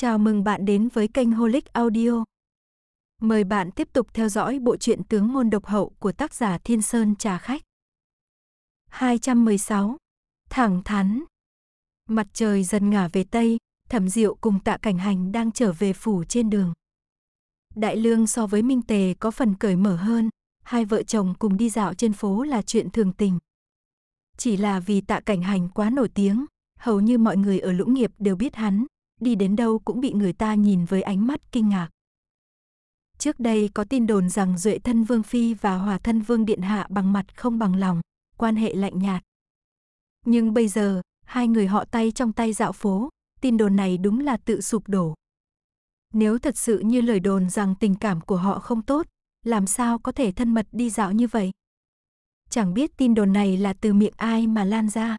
Chào mừng bạn đến với kênh Holic Audio. Mời bạn tiếp tục theo dõi bộ truyện Tướng Môn Độc Hậu của tác giả Thiên Sơn Trà Khách. 216. Thẳng thắn. Mặt trời dần ngả về Tây, Thẩm Diệu cùng Tạ Cảnh Hành đang trở về phủ trên đường. Đại Lương so với Minh Tề có phần cởi mở hơn, hai vợ chồng cùng đi dạo trên phố là chuyện thường tình. Chỉ là vì Tạ Cảnh Hành quá nổi tiếng, hầu như mọi người ở Lũng Nghiệp đều biết hắn, đi đến đâu cũng bị người ta nhìn với ánh mắt kinh ngạc. Trước đây có tin đồn rằng Duệ Thân Vương Phi và Hòa Thân Vương Điện Hạ bằng mặt không bằng lòng, quan hệ lạnh nhạt. Nhưng bây giờ, hai người họ tay trong tay dạo phố, tin đồn này đúng là tự sụp đổ. Nếu thật sự như lời đồn rằng tình cảm của họ không tốt, làm sao có thể thân mật đi dạo như vậy? Chẳng biết tin đồn này là từ miệng ai mà lan ra.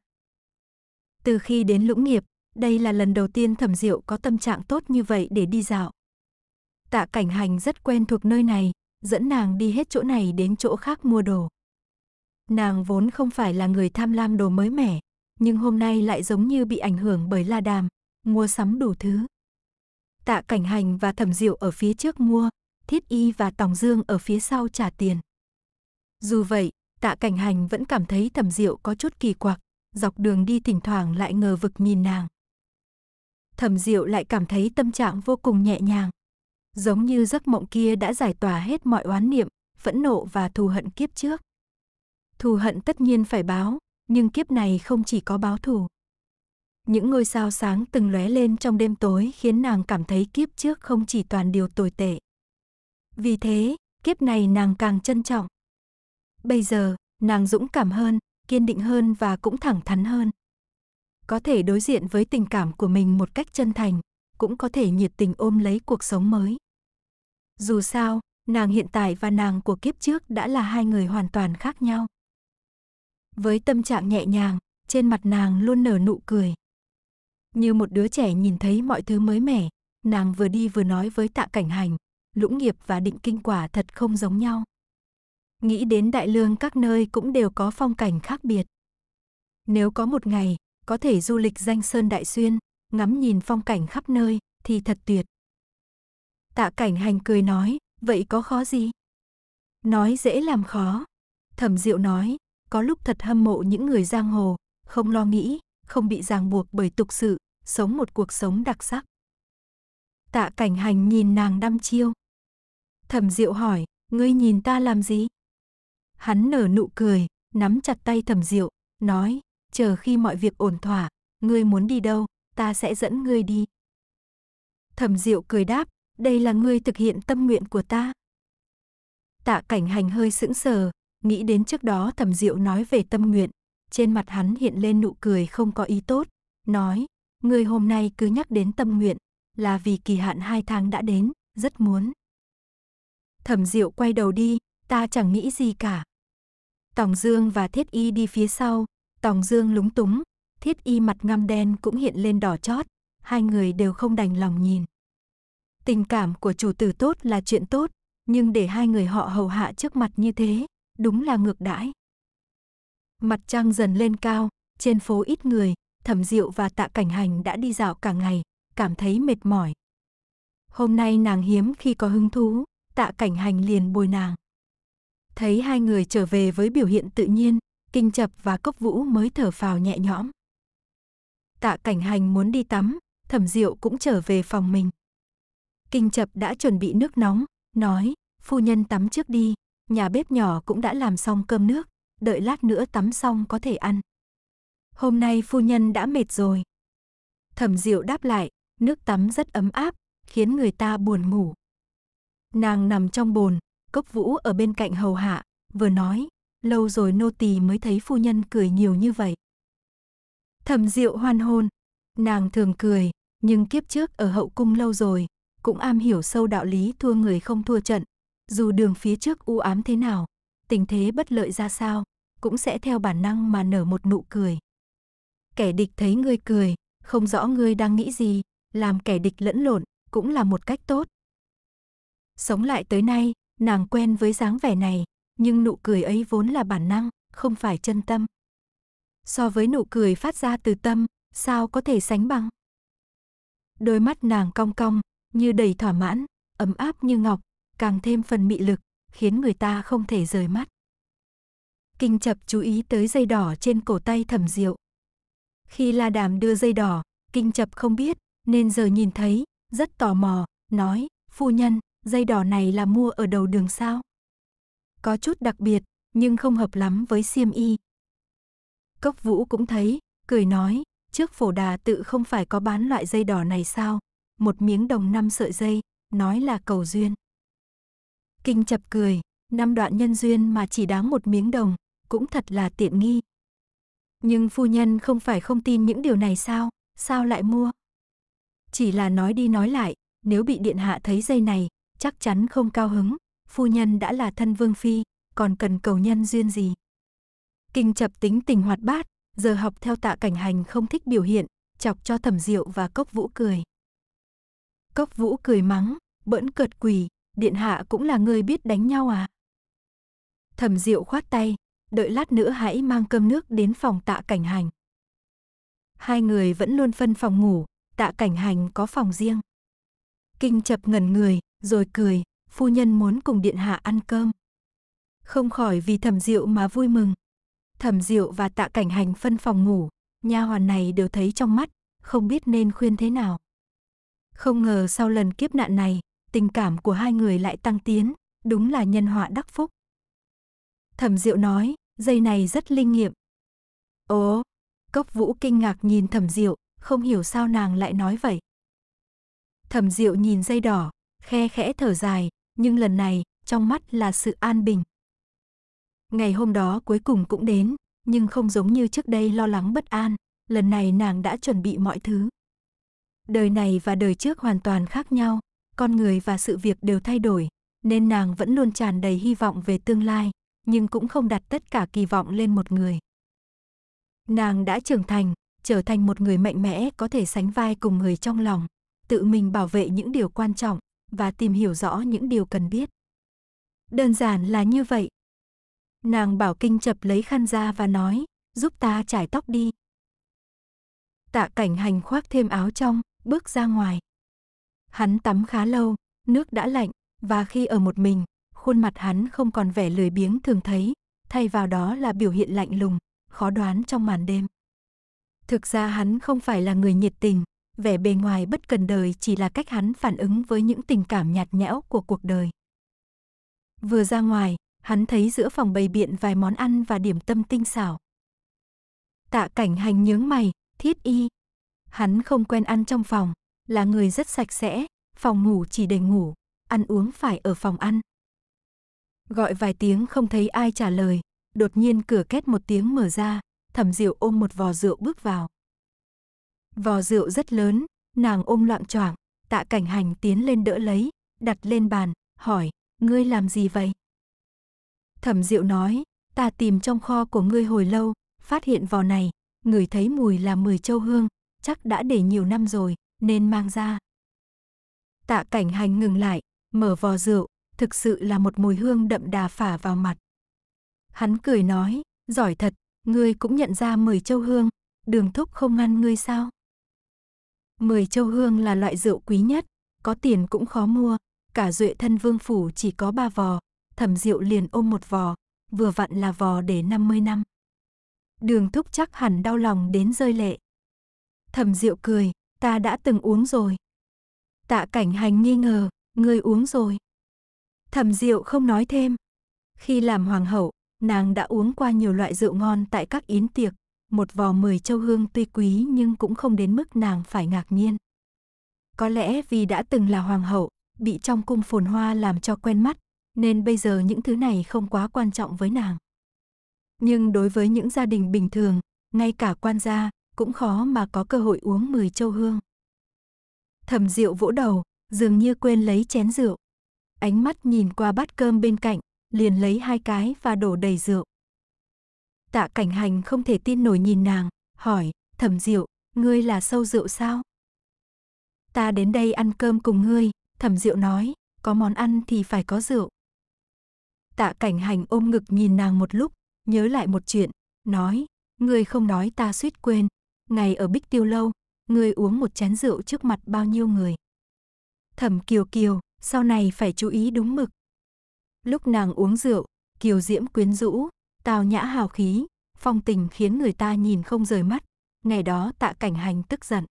Từ khi đến Lũng Nghiệp, đây là lần đầu tiên Thẩm Diệu có tâm trạng tốt như vậy để đi dạo. Tạ Cảnh Hành rất quen thuộc nơi này, dẫn nàng đi hết chỗ này đến chỗ khác mua đồ. Nàng vốn không phải là người tham lam đồ mới mẻ, nhưng hôm nay lại giống như bị ảnh hưởng bởi La Đàm, mua sắm đủ thứ. Tạ Cảnh Hành và Thẩm Diệu ở phía trước mua, Thiết Y và Tòng Dương ở phía sau trả tiền. Dù vậy, Tạ Cảnh Hành vẫn cảm thấy Thẩm Diệu có chút kỳ quặc, dọc đường đi thỉnh thoảng lại ngờ vực nhìn nàng. Thẩm Diệu lại cảm thấy tâm trạng vô cùng nhẹ nhàng, giống như giấc mộng kia đã giải tỏa hết mọi oán niệm, phẫn nộ và thù hận kiếp trước. Thù hận tất nhiên phải báo, nhưng kiếp này không chỉ có báo thù. Những ngôi sao sáng từng lóe lên trong đêm tối khiến nàng cảm thấy kiếp trước không chỉ toàn điều tồi tệ. Vì thế, kiếp này nàng càng trân trọng. Bây giờ, nàng dũng cảm hơn, kiên định hơn và cũng thẳng thắn hơn. Có thể đối diện với tình cảm của mình một cách chân thành, cũng có thể nhiệt tình ôm lấy cuộc sống mới. Dù sao, nàng hiện tại và nàng của kiếp trước đã là hai người hoàn toàn khác nhau. Với tâm trạng nhẹ nhàng, trên mặt nàng luôn nở nụ cười. Như một đứa trẻ nhìn thấy mọi thứ mới mẻ, nàng vừa đi vừa nói với Tạ Cảnh Hành, Lũng Nghiệp và Định Kinh quả thật không giống nhau. Nghĩ đến Đại Lương các nơi cũng đều có phong cảnh khác biệt. Nếu có một ngày, có thể du lịch danh sơn đại xuyên, ngắm nhìn phong cảnh khắp nơi, thì thật tuyệt. Tạ Cảnh Hành cười nói, vậy có khó gì? Nói dễ làm khó. Thẩm Diệu nói, có lúc thật hâm mộ những người giang hồ, không lo nghĩ, không bị ràng buộc bởi tục sự, sống một cuộc sống đặc sắc. Tạ Cảnh Hành nhìn nàng đăm chiêu. Thẩm Diệu hỏi, ngươi nhìn ta làm gì? Hắn nở nụ cười, nắm chặt tay Thẩm Diệu, nói, chờ khi mọi việc ổn thỏa, ngươi muốn đi đâu, ta sẽ dẫn ngươi đi. Thẩm Diệu cười đáp, đây là ngươi thực hiện tâm nguyện của ta. Tạ Cảnh Hành hơi sững sờ, nghĩ đến trước đó Thẩm Diệu nói về tâm nguyện, trên mặt hắn hiện lên nụ cười không có ý tốt, nói, ngươi hôm nay cứ nhắc đến tâm nguyện, là vì kỳ hạn 2 tháng đã đến, rất muốn. Thẩm Diệu quay đầu đi, ta chẳng nghĩ gì cả. Tòng Dương và Thiết Y đi phía sau, Tòng Dương lúng túng, Thiết Y mặt ngăm đen cũng hiện lên đỏ chót, hai người đều không đành lòng nhìn. Tình cảm của chủ tử tốt là chuyện tốt, nhưng để hai người họ hầu hạ trước mặt như thế, đúng là ngược đãi. Mặt trăng dần lên cao, trên phố ít người, Thẩm Diệu và Tạ Cảnh Hành đã đi dạo cả ngày, cảm thấy mệt mỏi. Hôm nay nàng hiếm khi có hứng thú, Tạ Cảnh Hành liền bồi nàng. Thấy hai người trở về với biểu hiện tự nhiên, Kinh Trập và Cốc Vũ mới thở phào nhẹ nhõm. Tạ Cảnh Hành muốn đi tắm, Thẩm Diệu cũng trở về phòng mình. Kinh Trập đã chuẩn bị nước nóng, nói, phu nhân tắm trước đi, nhà bếp nhỏ cũng đã làm xong cơm nước, đợi lát nữa tắm xong có thể ăn. Hôm nay phu nhân đã mệt rồi. Thẩm Diệu đáp lại, nước tắm rất ấm áp, khiến người ta buồn ngủ. Nàng nằm trong bồn, Cốc Vũ ở bên cạnh hầu hạ, vừa nói, lâu rồi nô tỳ mới thấy phu nhân cười nhiều như vậy. Thẩm Diệu hoan hồn, nàng thường cười, nhưng kiếp trước ở hậu cung lâu rồi, cũng am hiểu sâu đạo lý thua người không thua trận, dù đường phía trước u ám thế nào, tình thế bất lợi ra sao, cũng sẽ theo bản năng mà nở một nụ cười. Kẻ địch thấy ngươi cười, không rõ ngươi đang nghĩ gì, làm kẻ địch lẫn lộn cũng là một cách tốt. Sống lại tới nay, nàng quen với dáng vẻ này, nhưng nụ cười ấy vốn là bản năng, không phải chân tâm. So với nụ cười phát ra từ tâm, sao có thể sánh bằng? đôi mắt nàng cong cong, như đầy thỏa mãn, ấm áp như ngọc, càng thêm phần mị lực, khiến người ta không thể rời mắt. Kinh Trập chú ý tới dây đỏ trên cổ tay Thẩm Diệu. Khi La Đàm đưa dây đỏ, Kinh Trập không biết, nên giờ nhìn thấy, rất tò mò, nói, phu nhân, dây đỏ này là mua ở đầu đường sao? Có chút đặc biệt, nhưng không hợp lắm với xiêm y. Cốc Vũ cũng thấy, cười nói, trước Phổ Đà tự không phải có bán loại dây đỏ này sao? Một miếng đồng 5 sợi dây, nói là cầu duyên. Kinh Trập cười, 5 đoạn nhân duyên mà chỉ đáng 1 miếng đồng, cũng thật là tiện nghi. Nhưng phu nhân không phải không tin những điều này sao? Sao lại mua? Chỉ là nói đi nói lại, nếu bị điện hạ thấy dây này, chắc chắn không cao hứng. Phu nhân đã là thân vương phi, còn cần cầu nhân duyên gì? Kinh Trập tính tình hoạt bát, giờ học theo Tạ Cảnh Hành không thích biểu hiện, chọc cho Thẩm Diệu và Cốc Vũ cười. Cốc Vũ cười mắng, bỡn cợt quỷ, điện hạ cũng là người biết đánh nhau à? Thẩm Diệu khoát tay, đợi lát nữa hãy mang cơm nước đến phòng Tạ Cảnh Hành. Hai người vẫn luôn phân phòng ngủ, Tạ Cảnh Hành có phòng riêng. Kinh Trập ngẩn người, rồi cười, phu nhân muốn cùng điện hạ ăn cơm. Không khỏi vì Thẩm Diệu mà vui mừng. Thẩm Diệu và Tạ Cảnh Hành phân phòng ngủ, nha hoàn này đều thấy trong mắt, không biết nên khuyên thế nào. Không ngờ sau lần kiếp nạn này, tình cảm của hai người lại tăng tiến, đúng là nhân họa đắc phúc. Thẩm Diệu nói, dây này rất linh nghiệm. Ồ, Cốc Vũ kinh ngạc nhìn Thẩm Diệu, không hiểu sao nàng lại nói vậy. Thẩm Diệu nhìn dây đỏ, khe khẽ thở dài, nhưng lần này, trong mắt là sự an bình. Ngày hôm đó cuối cùng cũng đến, nhưng không giống như trước đây lo lắng bất an, lần này nàng đã chuẩn bị mọi thứ. Đời này và đời trước hoàn toàn khác nhau, con người và sự việc đều thay đổi, nên nàng vẫn luôn tràn đầy hy vọng về tương lai, nhưng cũng không đặt tất cả kỳ vọng lên một người. Nàng đã trưởng thành, trở thành một người mạnh mẽ có thể sánh vai cùng người trong lòng, tự mình bảo vệ những điều quan trọng và tìm hiểu rõ những điều cần biết. Đơn giản là như vậy. Nàng bảo Kinh Trập lấy khăn ra và nói, giúp ta chải tóc đi. Tạ Cảnh Hành khoác thêm áo trong, bước ra ngoài. Hắn tắm khá lâu, nước đã lạnh, và khi ở một mình, khuôn mặt hắn không còn vẻ lười biếng thường thấy, thay vào đó là biểu hiện lạnh lùng, khó đoán trong màn đêm. Thực ra hắn không phải là người nhiệt tình, vẻ bề ngoài bất cần đời chỉ là cách hắn phản ứng với những tình cảm nhạt nhẽo của cuộc đời. Vừa ra ngoài, hắn thấy giữa phòng bày biện vài món ăn và điểm tâm tinh xảo. Tạ Cảnh Hành nhướng mày, Thiết Y. Hắn không quen ăn trong phòng, là người rất sạch sẽ, phòng ngủ chỉ để ngủ, ăn uống phải ở phòng ăn. Gọi vài tiếng không thấy ai trả lời, đột nhiên cửa két một tiếng mở ra, Thẩm Diệu ôm một vò rượu bước vào. Vò rượu rất lớn, nàng ôm loạng choạng, Tạ Cảnh Hành tiến lên đỡ lấy, đặt lên bàn, hỏi, ngươi làm gì vậy? Thẩm Diệu nói, ta tìm trong kho của ngươi hồi lâu, phát hiện vò này, ngửi thấy mùi là 10 châu hương, chắc đã để nhiều năm rồi, nên mang ra. Tạ Cảnh Hành ngừng lại, mở vò rượu, thực sự là một mùi hương đậm đà phả vào mặt. Hắn cười nói, giỏi thật, ngươi cũng nhận ra 10 châu hương, Đường Thúc không ngăn ngươi sao? 10 châu hương là loại rượu quý nhất, có tiền cũng khó mua, cả Duệ Thân Vương Phủ chỉ có 3 vò. Thẩm Diệu liền ôm một vò, vừa vặn là vò để 50 năm. Đường Thúc chắc hẳn đau lòng đến rơi lệ. Thẩm Diệu cười, ta đã từng uống rồi. Tạ Cảnh Hành nghi ngờ, ngươi uống rồi? Thẩm Diệu không nói thêm. Khi làm hoàng hậu, nàng đã uống qua nhiều loại rượu ngon tại các yến tiệc. Một vò 10 châu hương tuy quý nhưng cũng không đến mức nàng phải ngạc nhiên. Có lẽ vì đã từng là hoàng hậu, bị trong cung phồn hoa làm cho quen mắt, nên bây giờ những thứ này không quá quan trọng với nàng. Nhưng đối với những gia đình bình thường, ngay cả quan gia, cũng khó mà có cơ hội uống 10 châu hương. Thẩm Diệu vỗ đầu, dường như quên lấy chén rượu. Ánh mắt nhìn qua bát cơm bên cạnh, liền lấy 2 cái và đổ đầy rượu. Tạ Cảnh Hành không thể tin nổi nhìn nàng, hỏi, Thẩm Diệu, ngươi là sâu rượu sao? Ta đến đây ăn cơm cùng ngươi, Thẩm Diệu nói, có món ăn thì phải có rượu. Tạ Cảnh Hành ôm ngực nhìn nàng một lúc, nhớ lại một chuyện, nói, ngươi không nói ta suýt quên, ngày ở Bích Tiêu Lâu, ngươi uống một chén rượu trước mặt bao nhiêu người. Thẩm Kiều Kiều, sau này phải chú ý đúng mực. Lúc nàng uống rượu, kiều diễm quyến rũ, tào nhã hào khí, phong tình khiến người ta nhìn không rời mắt. Ngày đó Tạ Cảnh Hành tức giận.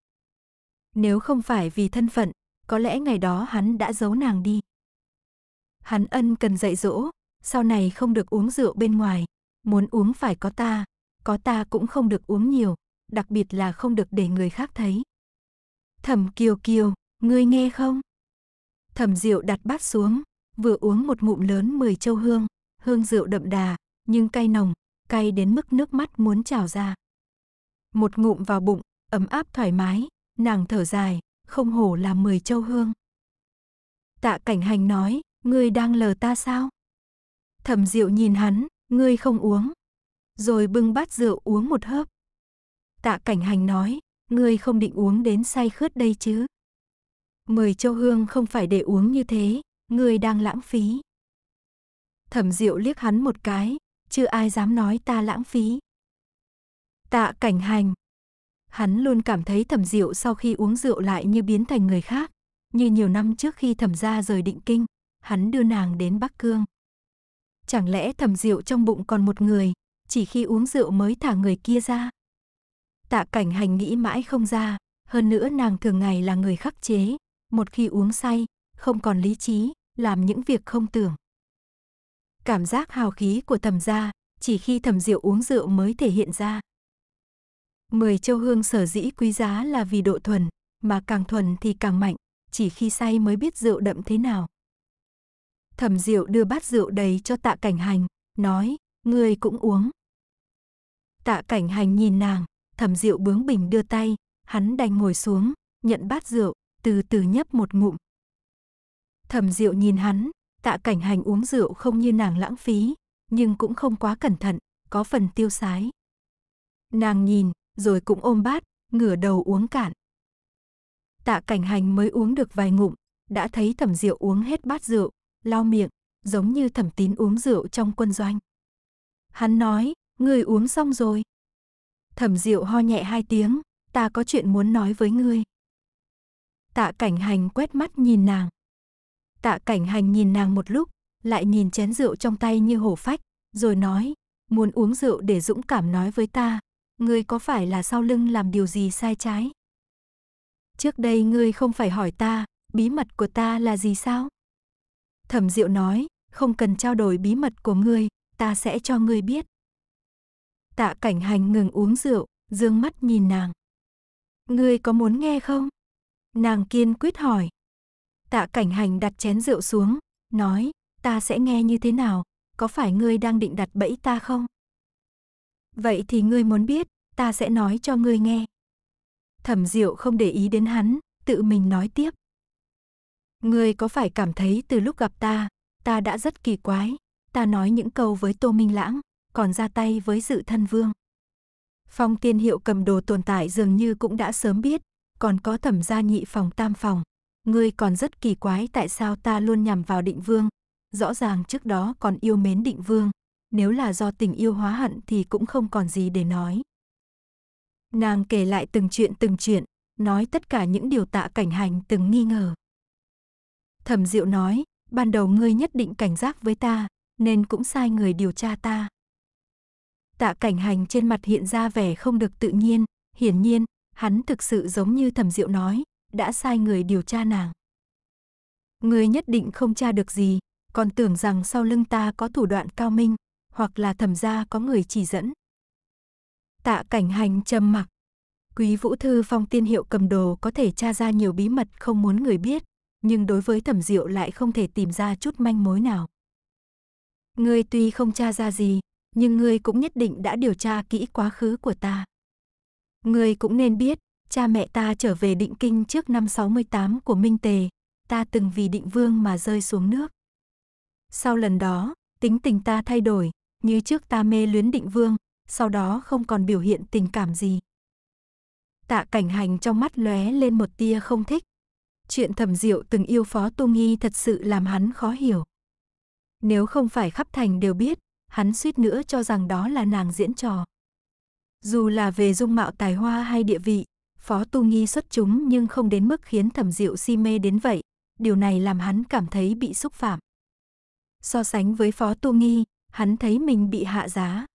Nếu không phải vì thân phận, có lẽ ngày đó hắn đã giấu nàng đi. Hắn ân cần dạy dỗ, sau này không được uống rượu bên ngoài, muốn uống phải có ta cũng không được uống nhiều, đặc biệt là không được để người khác thấy. Thẩm Kiều Kiều, ngươi nghe không? Thẩm Diệu đặt bát xuống, vừa uống một ngụm lớn 10 châu hương, hương rượu đậm đà, nhưng cay nồng, cay đến mức nước mắt muốn trào ra. Một ngụm vào bụng, ấm áp thoải mái, nàng thở dài, không hổ là 10 châu hương. Tạ Cảnh Hành nói, ngươi đang lờ ta sao? Thẩm Diệu nhìn hắn, ngươi không uống. Rồi bưng bát rượu uống một hớp. Tạ Cảnh Hành nói, ngươi không định uống đến say khướt đây chứ? 10 châu hương không phải để uống như thế, ngươi đang lãng phí. Thẩm Diệu liếc hắn một cái, chưa ai dám nói ta lãng phí. Tạ Cảnh Hành. Hắn luôn cảm thấy Thẩm Diệu sau khi uống rượu lại như biến thành người khác. Như nhiều năm trước khi Thẩm gia rời Định Kinh, hắn đưa nàng đến Bắc Cương. Chẳng lẽ Thẩm Diệu trong bụng còn một người, chỉ khi uống rượu mới thả người kia ra? Tạ Cảnh Hành nghĩ mãi không ra, hơn nữa nàng thường ngày là người khắc chế. Một khi uống say, không còn lý trí, làm những việc không tưởng. Cảm giác hào khí của Thẩm gia, chỉ khi Thẩm Diệu uống rượu mới thể hiện ra. 10 châu hương sở dĩ quý giá là vì độ thuần, mà càng thuần thì càng mạnh, chỉ khi say mới biết rượu đậm thế nào. Thẩm Diệu đưa bát rượu đầy cho Tạ Cảnh Hành, nói, ngươi cũng uống. Tạ Cảnh Hành nhìn nàng, Thẩm Diệu bướng bỉnh đưa tay, hắn đành ngồi xuống, nhận bát rượu, từ từ nhấp một ngụm. Thẩm Diệu nhìn hắn, Tạ Cảnh Hành uống rượu không như nàng lãng phí, nhưng cũng không quá cẩn thận, có phần tiêu sái. Nàng nhìn, rồi cũng ôm bát, ngửa đầu uống cạn. Tạ Cảnh Hành mới uống được vài ngụm, đã thấy Thẩm Diệu uống hết bát rượu, lau miệng, giống như Thẩm Tín uống rượu trong quân doanh. Hắn nói, ngươi uống xong rồi. Thẩm Diệu ho nhẹ 2 tiếng, ta có chuyện muốn nói với ngươi. Tạ Cảnh Hành quét mắt nhìn nàng. Tạ Cảnh Hành nhìn nàng một lúc, lại nhìn chén rượu trong tay như hổ phách, rồi nói, muốn uống rượu để dũng cảm nói với ta, ngươi có phải là sau lưng làm điều gì sai trái? Trước đây ngươi không phải hỏi ta, bí mật của ta là gì sao? Thẩm Diệu nói, không cần trao đổi bí mật của ngươi, ta sẽ cho ngươi biết. Tạ Cảnh Hành ngừng uống rượu, dương mắt nhìn nàng. Ngươi có muốn nghe không? Nàng kiên quyết hỏi. Tạ Cảnh Hành đặt chén rượu xuống, nói, ta sẽ nghe như thế nào, có phải ngươi đang định đặt bẫy ta không? Vậy thì ngươi muốn biết, ta sẽ nói cho ngươi nghe. Thẩm Diệu không để ý đến hắn, tự mình nói tiếp. Ngươi có phải cảm thấy từ lúc gặp ta, ta đã rất kỳ quái, ta nói những câu với Tô Minh Lãng, còn ra tay với Dự Thân Vương. Phong Tiên Hiệu cầm đồ tồn tại dường như cũng đã sớm biết, còn có Thẩm gia nhị phòng tam phòng. Ngươi còn rất kỳ quái tại sao ta luôn nhằm vào Định Vương, rõ ràng trước đó còn yêu mến Định Vương. Nếu là do tình yêu hóa hận thì cũng không còn gì để nói. Nàng kể lại từng chuyện, nói tất cả những điều Tạ Cảnh Hành từng nghi ngờ. Thẩm Diệu nói, ban đầu ngươi nhất định cảnh giác với ta, nên cũng sai người điều tra ta. Tạ Cảnh Hành trên mặt hiện ra vẻ không được tự nhiên, hiển nhiên, hắn thực sự giống như Thẩm Diệu nói, đã sai người điều tra nàng. Ngươi nhất định không tra được gì, còn tưởng rằng sau lưng ta có thủ đoạn cao minh, hoặc là Thẩm gia có người chỉ dẫn. Tạ Cảnh Hành trầm mặc. Quý Vũ Thư Phong Tiên Hiệu cầm đồ có thể tra ra nhiều bí mật không muốn người biết, nhưng đối với Thẩm Diệu lại không thể tìm ra chút manh mối nào. Ngươi tuy không tra ra gì, nhưng ngươi cũng nhất định đã điều tra kỹ quá khứ của ta. Ngươi cũng nên biết, cha mẹ ta trở về Định Kinh trước năm 68 của Minh Tề, ta từng vì Định Vương mà rơi xuống nước. Sau lần đó, tính tình ta thay đổi, như trước ta mê luyến Định Vương, sau đó không còn biểu hiện tình cảm gì. Tạ Cảnh Hành trong mắt lóe lên một tia không thích. Chuyện Thẩm Diệu từng yêu Phó Tu Nghi thật sự làm hắn khó hiểu. Nếu không phải khắp thành đều biết, hắn suýt nữa cho rằng đó là nàng diễn trò. Dù là về dung mạo tài hoa hay địa vị, Phó Tu Nghi xuất chúng nhưng không đến mức khiến Thẩm Diệu si mê đến vậy, điều này làm hắn cảm thấy bị xúc phạm. So sánh với Phó Tu Nghi, hắn thấy mình bị hạ giá.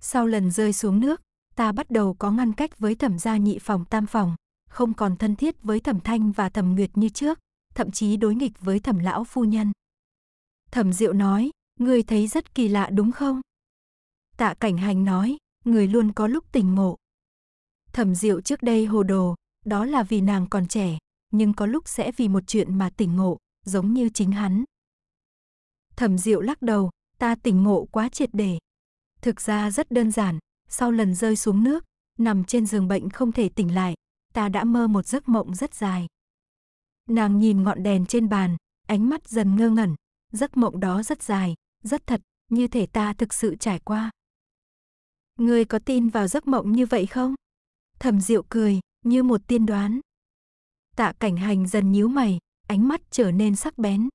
Sau lần rơi xuống nước, ta bắt đầu có ngăn cách với Thẩm gia nhị phòng tam phòng, không còn thân thiết với Thẩm Thanh và Thẩm Nguyệt như trước, thậm chí đối nghịch với Thẩm lão phu nhân. Thẩm Diệu nói, ngươi thấy rất kỳ lạ đúng không? Tạ Cảnh Hành nói, người luôn có lúc tỉnh ngộ. Thẩm Diệu trước đây hồ đồ, đó là vì nàng còn trẻ, nhưng có lúc sẽ vì một chuyện mà tỉnh ngộ, giống như chính hắn. Thẩm Diệu lắc đầu, ta tỉnh ngộ quá triệt để. Thực ra rất đơn giản, sau lần rơi xuống nước, nằm trên giường bệnh không thể tỉnh lại, ta đã mơ một giấc mộng rất dài. Nàng nhìn ngọn đèn trên bàn, ánh mắt dần ngơ ngẩn, giấc mộng đó rất dài, rất thật, như thể ta thực sự trải qua. Ngươi có tin vào giấc mộng như vậy không? Thẩm Diệu cười, như một tiên đoán. Tạ Cảnh Hành dần nhíu mày, ánh mắt trở nên sắc bén.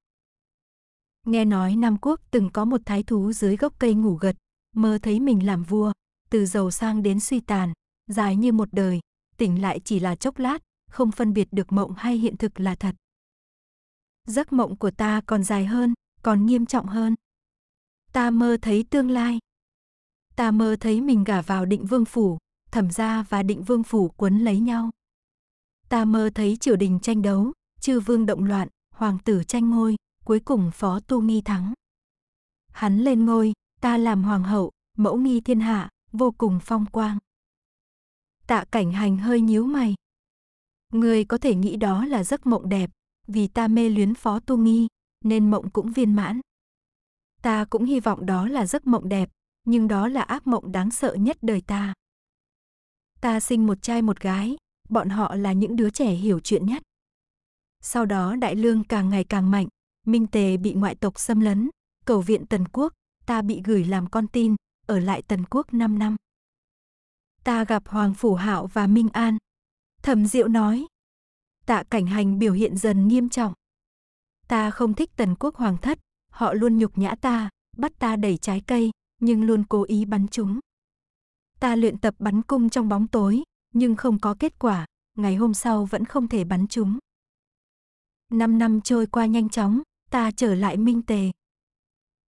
Nghe nói Nam Quốc từng có một thái thú dưới gốc cây ngủ gật, mơ thấy mình làm vua, từ giàu sang đến suy tàn, dài như một đời, tỉnh lại chỉ là chốc lát, không phân biệt được mộng hay hiện thực là thật. Giấc mộng của ta còn dài hơn, còn nghiêm trọng hơn. Ta mơ thấy tương lai. Ta mơ thấy mình gả vào Định Vương Phủ, Thẩm gia và Định Vương Phủ quấn lấy nhau. Ta mơ thấy triều đình tranh đấu, chư vương động loạn, hoàng tử tranh ngôi, cuối cùng Phó Tu Nghi thắng. Hắn lên ngôi, ta làm hoàng hậu, mẫu nghi thiên hạ, vô cùng phong quang. Tạ Cảnh Hành hơi nhíu mày. Ngươi có thể nghĩ đó là giấc mộng đẹp, vì ta mê luyến Phó Tu Nghi, nên mộng cũng viên mãn. Ta cũng hy vọng đó là giấc mộng đẹp, nhưng đó là ác mộng đáng sợ nhất đời ta. Ta sinh một trai một gái, bọn họ là những đứa trẻ hiểu chuyện nhất. Sau đó Đại Lương càng ngày càng mạnh, Minh Tề bị ngoại tộc xâm lấn, cầu viện Tần Quốc, ta bị gửi làm con tin, ở lại Tần Quốc 5 năm. Ta gặp Hoàng Phủ Hạo và Minh An. Thẩm Diệu nói. Tạ Cảnh Hành biểu hiện dần nghiêm trọng. Ta không thích Tần Quốc hoàng thất, họ luôn nhục nhã ta, bắt ta đẩy trái cây, nhưng luôn cố ý bắn chúng. Ta luyện tập bắn cung trong bóng tối, nhưng không có kết quả, ngày hôm sau vẫn không thể bắn chúng. 5 năm trôi qua nhanh chóng, ta trở lại Minh Tề.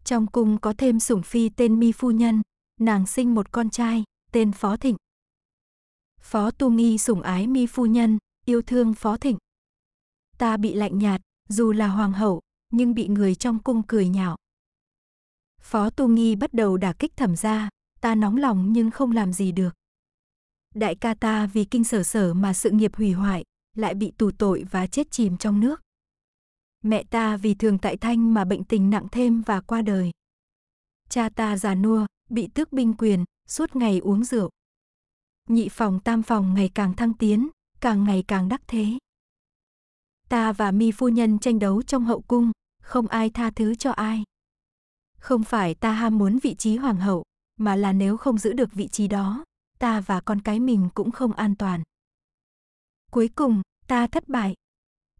Trong cung có thêm sủng phi tên Mi phu nhân, nàng sinh một con trai, tên Phó Thịnh. Phó Tu Nghi sủng ái Mi phu nhân, yêu thương Phó Thịnh. Ta bị lạnh nhạt, dù là hoàng hậu, nhưng bị người trong cung cười nhạo. Phó Tu Nghi bắt đầu đả kích Thẩm gia, ta nóng lòng nhưng không làm gì được. Đại ca ta vì Kinh Sở mà sự nghiệp hủy hoại, lại bị tù tội và chết chìm trong nước. Mẹ ta vì Thường Tại Thanh mà bệnh tình nặng thêm và qua đời. Cha ta già nua, bị tước binh quyền, suốt ngày uống rượu. Nhị phòng tam phòng ngày càng thăng tiến, càng ngày càng đắc thế. Ta và Mi phu nhân tranh đấu trong hậu cung, không ai tha thứ cho ai. Không phải ta ham muốn vị trí hoàng hậu, mà là nếu không giữ được vị trí đó, ta và con cái mình cũng không an toàn. Cuối cùng, ta thất bại.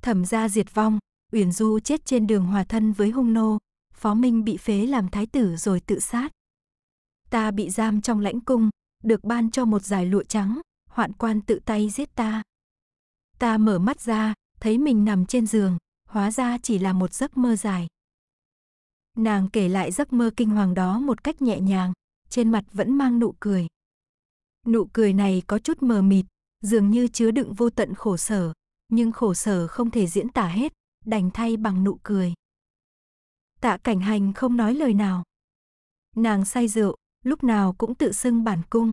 Thẩm gia diệt vong, Uyển Du chết trên đường hòa thân với hung nô, Phó Minh bị phế làm thái tử rồi tự sát. Ta bị giam trong lãnh cung, được ban cho một dải lụa trắng, hoạn quan tự tay giết ta. Ta mở mắt ra, thấy mình nằm trên giường, hóa ra chỉ là một giấc mơ dài. Nàng kể lại giấc mơ kinh hoàng đó một cách nhẹ nhàng, trên mặt vẫn mang nụ cười. Nụ cười này có chút mờ mịt, dường như chứa đựng vô tận khổ sở, nhưng khổ sở không thể diễn tả hết, đành thay bằng nụ cười. Tạ Cảnh Hành không nói lời nào. Nàng say rượu, lúc nào cũng tự xưng bản cung.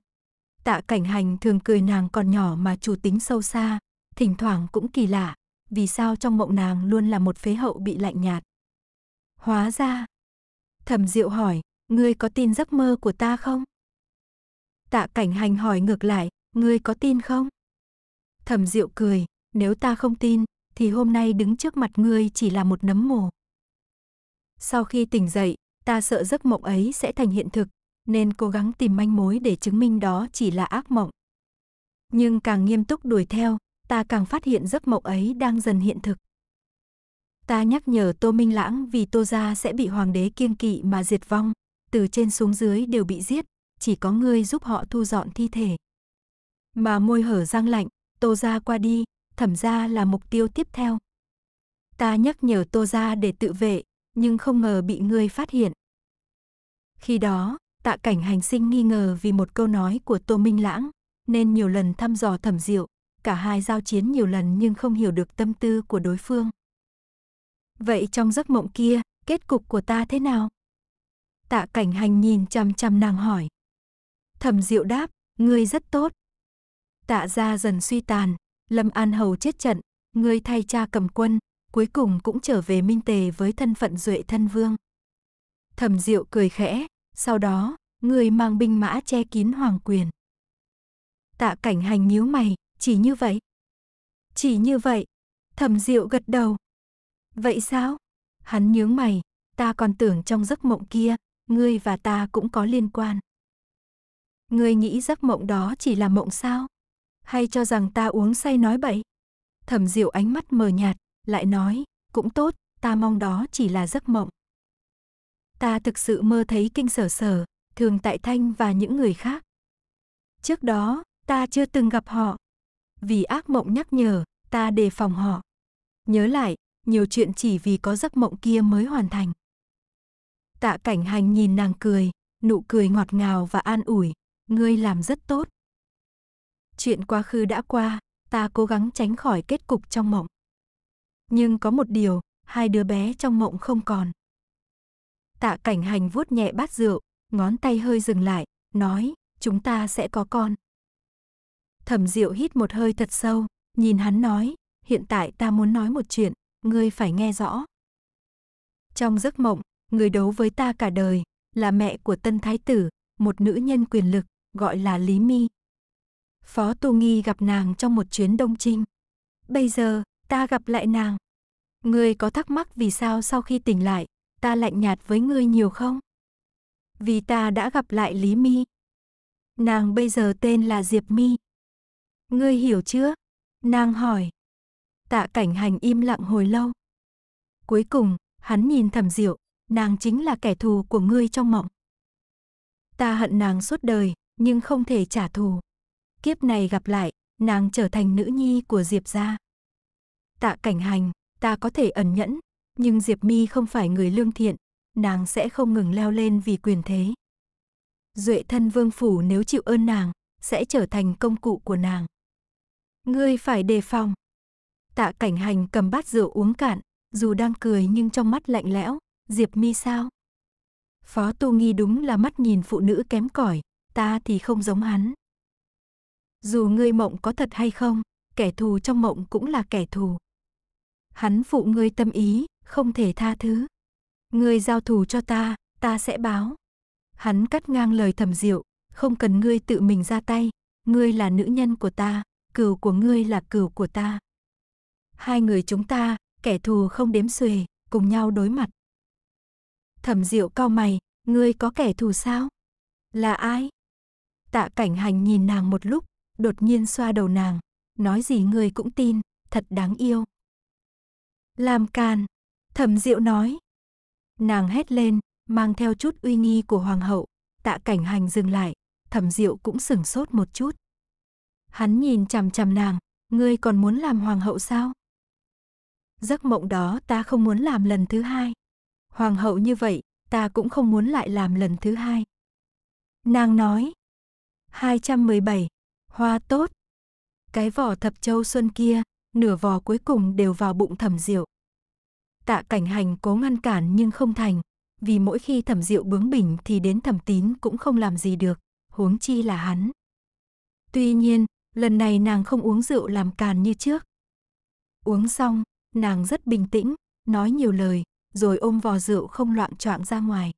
Tạ Cảnh Hành thường cười nàng còn nhỏ mà chủ tính sâu xa, thỉnh thoảng cũng kỳ lạ, vì sao trong mộng nàng luôn là một phế hậu bị lạnh nhạt. Hóa ra, Thẩm Diệu hỏi, ngươi có tin giấc mơ của ta không? Tạ Cảnh Hành hỏi ngược lại, ngươi có tin không? Thẩm Diệu cười, nếu ta không tin, thì hôm nay đứng trước mặt ngươi chỉ là một nấm mồ. Sau khi tỉnh dậy, ta sợ giấc mộng ấy sẽ thành hiện thực, nên cố gắng tìm manh mối để chứng minh đó chỉ là ác mộng. Nhưng càng nghiêm túc đuổi theo, ta càng phát hiện giấc mộng ấy đang dần hiện thực. Ta nhắc nhở Tô Minh Lãng vì Tô gia sẽ bị hoàng đế kiêng kỵ mà diệt vong, từ trên xuống dưới đều bị giết, chỉ có ngươi giúp họ thu dọn thi thể. mà môi hở răng lạnh, Tô gia qua đi, Thẩm gia là mục tiêu tiếp theo. Ta nhắc nhở Tô gia để tự vệ, nhưng không ngờ bị ngươi phát hiện. Khi đó, Tạ Cảnh Hành sinh nghi ngờ vì một câu nói của Tô Minh Lãng, nên nhiều lần thăm dò Thẩm Diệu, cả hai giao chiến nhiều lần nhưng không hiểu được tâm tư của đối phương. Vậy trong giấc mộng kia, kết cục của ta thế nào? Tạ Cảnh Hành nhìn chằm chằm nàng hỏi. Thẩm Diệu đáp, ngươi rất tốt. Tạ gia dần suy tàn, Lâm An Hầu chết trận, ngươi thay cha cầm quân, cuối cùng cũng trở về Minh Tề với thân phận Duệ Thân Vương. Thẩm Diệu cười khẽ, sau đó, ngươi mang binh mã che kín hoàng quyền. Tạ Cảnh Hành nhíu mày, chỉ như vậy? Chỉ như vậy? Thẩm Diệu gật đầu. Vậy sao? Hắn nhướng mày, ta còn tưởng trong giấc mộng kia, ngươi và ta cũng có liên quan. Ngươi nghĩ giấc mộng đó chỉ là mộng sao? Hay cho rằng ta uống say nói bậy? Thẩm Diệu ánh mắt mờ nhạt, lại nói, cũng tốt, ta mong đó chỉ là giấc mộng. Ta thực sự mơ thấy Kinh Sở Sở, Thường Tại Thanh và những người khác. Trước đó, ta chưa từng gặp họ. Vì ác mộng nhắc nhở, ta đề phòng họ. Nhớ lại, nhiều chuyện chỉ vì có giấc mộng kia mới hoàn thành. Tạ Cảnh Hành nhìn nàng cười, nụ cười ngọt ngào và an ủi, ngươi làm rất tốt. Chuyện quá khứ đã qua, ta cố gắng tránh khỏi kết cục trong mộng. Nhưng có một điều, hai đứa bé trong mộng không còn. Tạ Cảnh Hành vuốt nhẹ bát rượu, ngón tay hơi dừng lại, nói, chúng ta sẽ có con. Thẩm Diệu hít một hơi thật sâu, nhìn hắn nói, hiện tại ta muốn nói một chuyện, ngươi phải nghe rõ. Trong giấc mộng, người đấu với ta cả đời, là mẹ của tân thái tử, một nữ nhân quyền lực, gọi là Lý Mi. Phó Tu Nghi gặp nàng trong một chuyến Đông Trinh. Bây giờ, ta gặp lại nàng. Ngươi có thắc mắc vì sao sau khi tỉnh lại, ta lạnh nhạt với ngươi nhiều không? Vì ta đã gặp lại Lý Mi. Nàng bây giờ tên là Diệp My. Ngươi hiểu chưa? Nàng hỏi. Tạ Cảnh Hành im lặng hồi lâu. Cuối cùng, hắn nhìn Thẩm Diệu, nàng chính là kẻ thù của ngươi trong mộng. Ta hận nàng suốt đời, nhưng không thể trả thù. Kiếp này gặp lại, nàng trở thành nữ nhi của Diệp gia. Tạ Cảnh Hành, ta có thể ẩn nhẫn, nhưng Diệp My không phải người lương thiện, nàng sẽ không ngừng leo lên vì quyền thế. Duệ Thân Vương phủ nếu chịu ơn nàng, sẽ trở thành công cụ của nàng. Ngươi phải đề phòng. Tạ Cảnh Hành cầm bát rượu uống cạn, dù đang cười nhưng trong mắt lạnh lẽo, Diệp Mi sao? Phó Tu Nghi đúng là mắt nhìn phụ nữ kém cỏi, ta thì không giống hắn. Dù ngươi mộng có thật hay không, kẻ thù trong mộng cũng là kẻ thù. Hắn phụ ngươi tâm ý, không thể tha thứ. Ngươi giao thù cho ta, ta sẽ báo. Hắn cắt ngang lời Thẩm Diệu, không cần ngươi tự mình ra tay, ngươi là nữ nhân của ta, cừu của ngươi là cừu của ta. Hai người chúng ta, kẻ thù không đếm xuể, cùng nhau đối mặt. Thẩm Diệu cau mày, ngươi có kẻ thù sao? Là ai? Tạ Cảnh Hành nhìn nàng một lúc, đột nhiên xoa đầu nàng, nói gì ngươi cũng tin, thật đáng yêu. Làm càn, Thẩm Diệu nói. Nàng hét lên, mang theo chút uy nghi của hoàng hậu. Tạ Cảnh Hành dừng lại, Thẩm Diệu cũng sửng sốt một chút. Hắn nhìn chằm chằm nàng, ngươi còn muốn làm hoàng hậu sao? Giấc mộng đó ta không muốn làm lần thứ hai. Hoàng hậu như vậy, ta cũng không muốn lại làm lần thứ hai. Nàng nói. 217, hoa tốt. Cái vỏ thập châu xuân kia, nửa vỏ cuối cùng đều vào bụng Thẩm Diệu. Tạ Cảnh Hành cố ngăn cản nhưng không thành, vì mỗi khi Thẩm Diệu bướng bỉnh thì đến Thẩm Tín cũng không làm gì được, huống chi là hắn. Tuy nhiên, lần này nàng không uống rượu làm càn như trước. Uống xong, nàng rất bình tĩnh, nói nhiều lời, rồi ôm vò rượu không loạng choạng ra ngoài.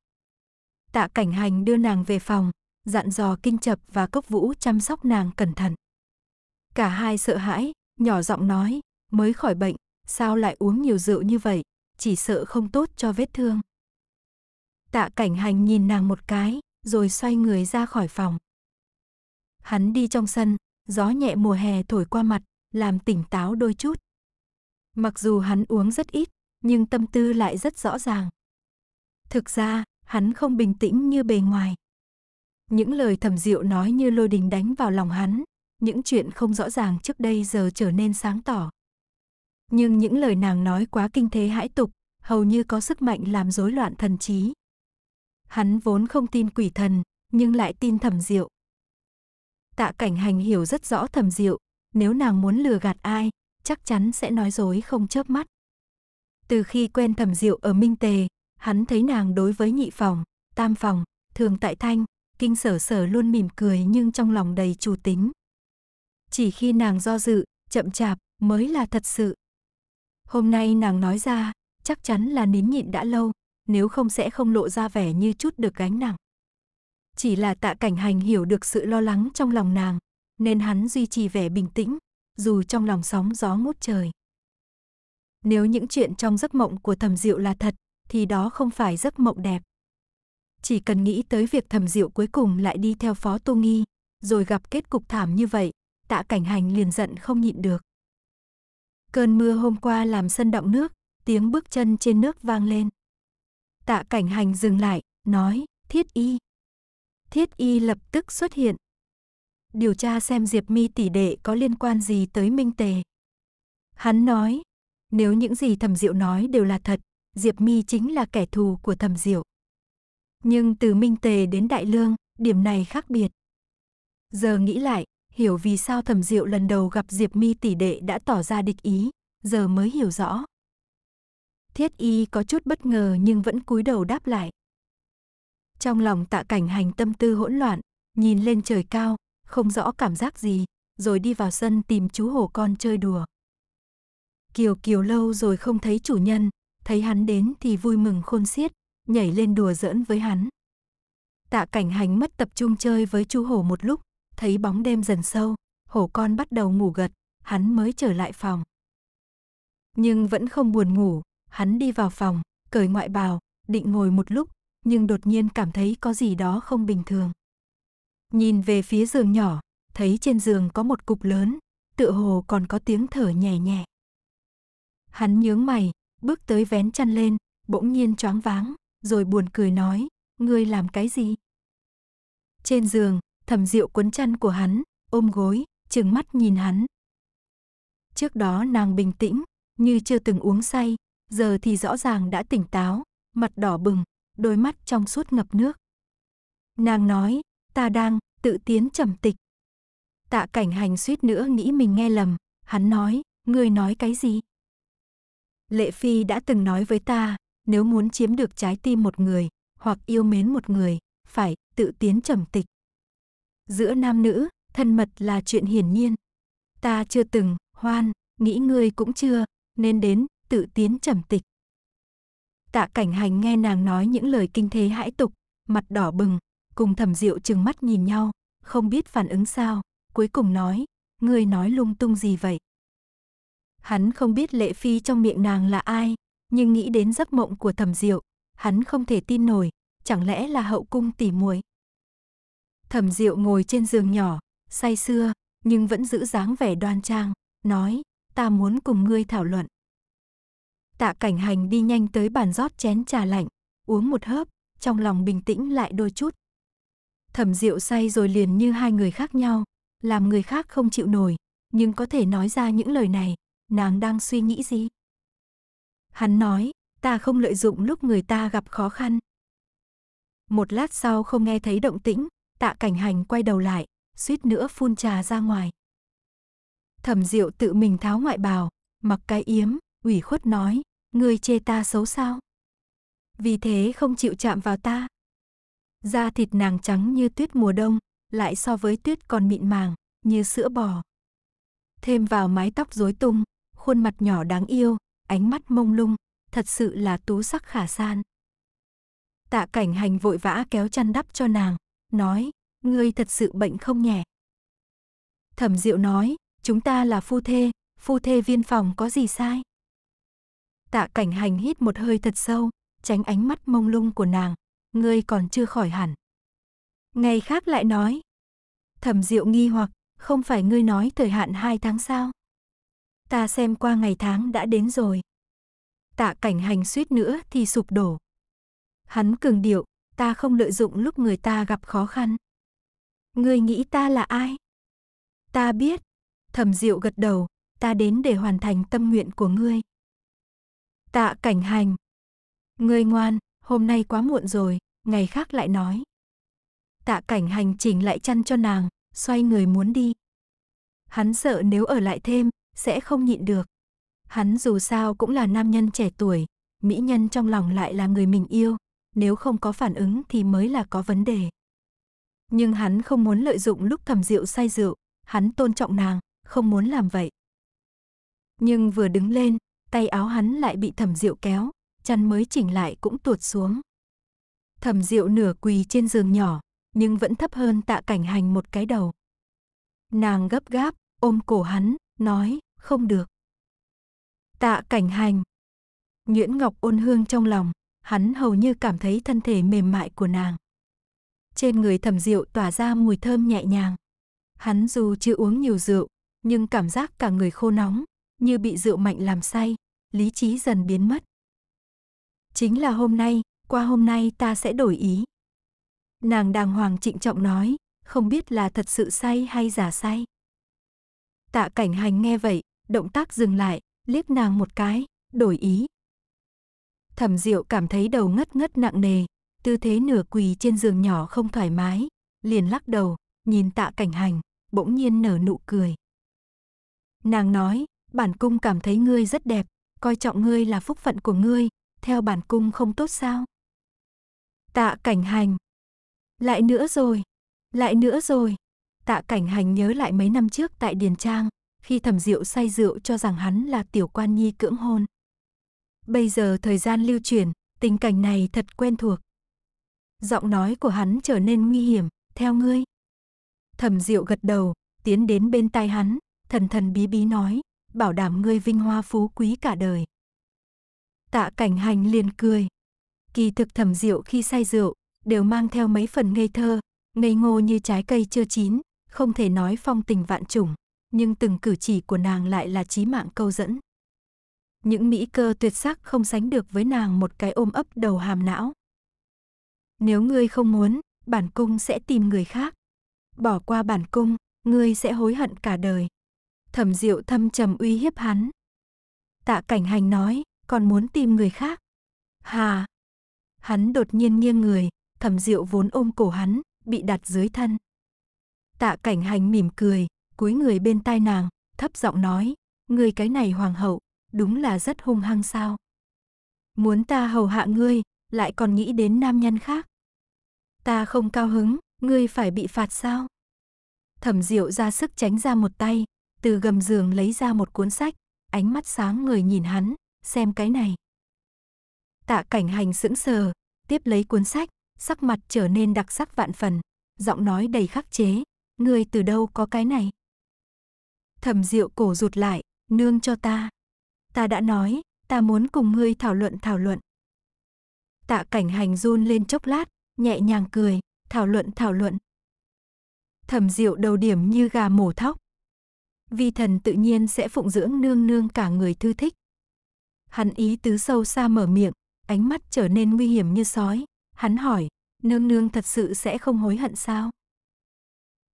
Tạ Cảnh Hành đưa nàng về phòng, dặn dò Kinh Trập và Cốc Vũ chăm sóc nàng cẩn thận. Cả hai sợ hãi, nhỏ giọng nói, mới khỏi bệnh, sao lại uống nhiều rượu như vậy, chỉ sợ không tốt cho vết thương. Tạ Cảnh Hành nhìn nàng một cái, rồi xoay người ra khỏi phòng. Hắn đi trong sân, gió nhẹ mùa hè thổi qua mặt, làm tỉnh táo đôi chút. Mặc dù hắn uống rất ít, nhưng tâm tư lại rất rõ ràng. Thực ra, hắn không bình tĩnh như bề ngoài. Những lời Thẩm Diệu nói như lôi đình đánh vào lòng hắn, những chuyện không rõ ràng trước đây giờ trở nên sáng tỏ. Nhưng những lời nàng nói quá kinh thế hãi tục, hầu như có sức mạnh làm rối loạn thần trí. Hắn vốn không tin quỷ thần, nhưng lại tin Thẩm Diệu. Tạ Cảnh Hành hiểu rất rõ Thẩm Diệu, nếu nàng muốn lừa gạt ai, chắc chắn sẽ nói dối không chớp mắt. Từ khi quen Thẩm Diệu ở Minh Tề, hắn thấy nàng đối với Nhị Phòng, Tam Phòng, Thường Tại Thanh, Kinh Sở Sở luôn mỉm cười nhưng trong lòng đầy chủ tính. Chỉ khi nàng do dự, chậm chạp mới là thật sự. Hôm nay nàng nói ra, chắc chắn là nín nhịn đã lâu, nếu không sẽ không lộ ra vẻ như chút được gánh nặng. Chỉ là Tạ Cảnh Hành hiểu được sự lo lắng trong lòng nàng, nên hắn duy trì vẻ bình tĩnh, dù trong lòng sóng gió ngút trời. Nếu những chuyện trong giấc mộng của Thẩm Diệu là thật, thì đó không phải giấc mộng đẹp. Chỉ cần nghĩ tới việc Thẩm Diệu cuối cùng lại đi theo Phó Tu Nghi, rồi gặp kết cục thảm như vậy, Tạ Cảnh Hành liền giận không nhịn được. Cơn mưa hôm qua làm sân đọng nước, tiếng bước chân trên nước vang lên. Tạ Cảnh Hành dừng lại, nói, Thiết Y. Thiết Y lập tức xuất hiện. Điều tra xem Diệp Mi tỷ đệ có liên quan gì tới Minh Tề. Hắn nói, nếu những gì Thẩm Diệu nói đều là thật, Diệp Mi chính là kẻ thù của Thẩm Diệu. Nhưng từ Minh Tề đến Đại Lương, điểm này khác biệt. Giờ nghĩ lại, hiểu vì sao Thẩm Diệu lần đầu gặp Diệp Mi tỷ đệ đã tỏ ra địch ý, giờ mới hiểu rõ. Thiết Y có chút bất ngờ nhưng vẫn cúi đầu đáp lại. Trong lòng Tạ Cảnh Hành tâm tư hỗn loạn, nhìn lên trời cao, không rõ cảm giác gì, rồi đi vào sân tìm chú hổ con chơi đùa. Kiều Kiều lâu rồi không thấy chủ nhân, thấy hắn đến thì vui mừng khôn xiết, nhảy lên đùa giỡn với hắn. Tạ Cảnh Hành mất tập trung chơi với chú hổ một lúc, thấy bóng đêm dần sâu, hổ con bắt đầu ngủ gật, hắn mới trở lại phòng. Nhưng vẫn không buồn ngủ, hắn đi vào phòng, cởi ngoại bào, định ngồi một lúc, nhưng đột nhiên cảm thấy có gì đó không bình thường. Nhìn về phía giường nhỏ, thấy trên giường có một cục lớn, tựa hồ còn có tiếng thở nhẹ nhẹ. Hắn nhướng mày, bước tới vén chăn lên, bỗng nhiên choáng váng, rồi buồn cười nói, ngươi làm cái gì? Trên giường, Thẩm Diệu cuốn chăn của hắn, ôm gối, trừng mắt nhìn hắn. Trước đó nàng bình tĩnh, như chưa từng uống say, giờ thì rõ ràng đã tỉnh táo, mặt đỏ bừng, đôi mắt trong suốt ngập nước. Nàng nói, ta đang tự tiến trầm tịch. Tạ Cảnh Hành suýt nữa nghĩ mình nghe lầm, hắn nói, ngươi nói cái gì? Lệ Phi đã từng nói với ta, nếu muốn chiếm được trái tim một người, hoặc yêu mến một người, phải tự tiến trầm tịch. Giữa nam nữ, thân mật là chuyện hiển nhiên. Ta chưa từng, hoan, nghĩ ngươi cũng chưa, nên đến tự tiến trầm tịch. Tạ Cảnh Hành nghe nàng nói những lời kinh thế hãi tục, mặt đỏ bừng, cùng Thẩm Diệu trừng mắt nhìn nhau, không biết phản ứng sao, cuối cùng nói, ngươi nói lung tung gì vậy? Hắn không biết Lệ Phi trong miệng nàng là ai, nhưng nghĩ đến giấc mộng của Thẩm Diệu, hắn không thể tin nổi, chẳng lẽ là hậu cung tỉ muội? Thẩm Diệu ngồi trên giường nhỏ, say sưa, nhưng vẫn giữ dáng vẻ đoan trang, nói, ta muốn cùng ngươi thảo luận. Tạ Cảnh Hành đi nhanh tới bàn rót chén trà lạnh, uống một hớp, trong lòng bình tĩnh lại đôi chút. Thẩm Diệu say rồi liền như hai người khác nhau, làm người khác không chịu nổi, nhưng có thể nói ra những lời này, nàng đang suy nghĩ gì? Hắn nói, ta không lợi dụng lúc người ta gặp khó khăn. Một lát sau không nghe thấy động tĩnh, Tạ Cảnh Hành quay đầu lại, suýt nữa phun trà ra ngoài. Thẩm Diệu tự mình tháo ngoại bào, mặc cái yếm, ủy khuất nói, ngươi chê ta xấu sao? Vì thế không chịu chạm vào ta. Da thịt nàng trắng như tuyết mùa đông, lại so với tuyết còn mịn màng, như sữa bò. Thêm vào mái tóc rối tung, khuôn mặt nhỏ đáng yêu, ánh mắt mông lung, thật sự là tú sắc khả san. Tạ Cảnh Hành vội vã kéo chăn đắp cho nàng, nói, ngươi thật sự bệnh không nhẹ. Thẩm Diệu nói, chúng ta là phu thê viên phòng có gì sai? Tạ Cảnh Hành hít một hơi thật sâu, tránh ánh mắt mông lung của nàng, ngươi còn chưa khỏi hẳn. Ngày khác lại nói. Thẩm Diệu nghi hoặc, không phải ngươi nói thời hạn 2 tháng sao? Ta xem qua ngày tháng đã đến rồi. Tạ Cảnh Hành suýt nữa thì sụp đổ. Hắn cường điệu, ta không lợi dụng lúc người ta gặp khó khăn. Ngươi nghĩ ta là ai? Ta biết. Thẩm Diệu gật đầu, ta đến để hoàn thành tâm nguyện của ngươi. Tạ Cảnh Hành. Ngươi ngoan, hôm nay quá muộn rồi, ngày khác lại nói. Tạ Cảnh Hành chỉnh lại chăn cho nàng, xoay người muốn đi. Hắn sợ nếu ở lại thêm, sẽ không nhịn được. Hắn dù sao cũng là nam nhân trẻ tuổi, mỹ nhân trong lòng lại là người mình yêu, nếu không có phản ứng thì mới là có vấn đề. Nhưng hắn không muốn lợi dụng lúc Thẩm Diệu say rượu, hắn tôn trọng nàng, không muốn làm vậy. Nhưng vừa đứng lên, tay áo hắn lại bị Thẩm Diệu kéo, chăn mới chỉnh lại cũng tuột xuống. Thẩm Diệu nửa quỳ trên giường nhỏ, nhưng vẫn thấp hơn Tạ Cảnh Hành một cái đầu. Nàng gấp gáp, ôm cổ hắn, nói, không được. Tạ Cảnh Hành. Nhuyễn ngọc ôn hương trong lòng, hắn hầu như cảm thấy thân thể mềm mại của nàng. Trên người Thẩm Diệu tỏa ra mùi thơm nhẹ nhàng. Hắn dù chưa uống nhiều rượu, nhưng cảm giác cả người khô nóng, như bị rượu mạnh làm say, lý trí dần biến mất. Chính là hôm nay, qua hôm nay ta sẽ đổi ý. Nàng đàng hoàng trịnh trọng nói, không biết là thật sự say hay giả say. Tạ Cảnh Hành nghe vậy, động tác dừng lại, liếc nàng một cái, đổi ý. Thẩm Diệu cảm thấy đầu ngất ngất nặng nề, tư thế nửa quỳ trên giường nhỏ không thoải mái, liền lắc đầu, nhìn Tạ Cảnh Hành, bỗng nhiên nở nụ cười. Nàng nói, bản cung cảm thấy ngươi rất đẹp, coi trọng ngươi là phúc phận của ngươi, theo bản cung không tốt sao? Tạ Cảnh Hành. Lại nữa rồi, lại nữa rồi. Tạ Cảnh Hành nhớ lại mấy năm trước tại Điền Trang, khi Thẩm Diệu say rượu cho rằng hắn là tiểu quan nhi cưỡng hôn. Bây giờ thời gian lưu chuyển, tình cảnh này thật quen thuộc. Giọng nói của hắn trở nên nguy hiểm, theo ngươi. Thẩm Diệu gật đầu, tiến đến bên tai hắn, thần thần bí bí nói, bảo đảm ngươi vinh hoa phú quý cả đời. Tạ Cảnh Hành liền cười. Kỳ thực Thẩm Diệu khi say rượu, đều mang theo mấy phần ngây thơ, ngây ngô như trái cây chưa chín, không thể nói phong tình vạn chủng, nhưng từng cử chỉ của nàng lại là chí mạng câu dẫn. Những mỹ cơ tuyệt sắc không sánh được với nàng một cái ôm ấp đầu hàm não. Nếu ngươi không muốn, bản cung sẽ tìm người khác. Bỏ qua bản cung, ngươi sẽ hối hận cả đời. Thẩm Diệu thâm trầm uy hiếp hắn. Tạ Cảnh Hành nói, còn muốn tìm người khác. Hà! Hắn đột nhiên nghiêng người, Thẩm Diệu vốn ôm cổ hắn, bị đặt dưới thân. Tạ Cảnh Hành mỉm cười, cúi người bên tai nàng, thấp giọng nói, ngươi cái này hoàng hậu, đúng là rất hung hăng sao. Muốn ta hầu hạ ngươi, lại còn nghĩ đến nam nhân khác. Ta không cao hứng, ngươi phải bị phạt sao? Thẩm Diệu ra sức tránh ra một tay, từ gầm giường lấy ra một cuốn sách, ánh mắt sáng ngời nhìn hắn, xem cái này. Tạ Cảnh Hành sững sờ, tiếp lấy cuốn sách, sắc mặt trở nên đặc sắc vạn phần, giọng nói đầy khắc chế, ngươi từ đâu có cái này? Thẩm Diệu cổ rụt lại, nương cho ta. Ta đã nói, ta muốn cùng ngươi thảo luận. Tạ Cảnh Hành run lên chốc lát, nhẹ nhàng cười, thảo luận. Thẩm Diệu đầu điểm như gà mổ thóc. Vi thần tự nhiên sẽ phụng dưỡng nương nương cả người thư thích. Hắn ý tứ sâu xa mở miệng, ánh mắt trở nên nguy hiểm như sói. Hắn hỏi, nương nương thật sự sẽ không hối hận sao?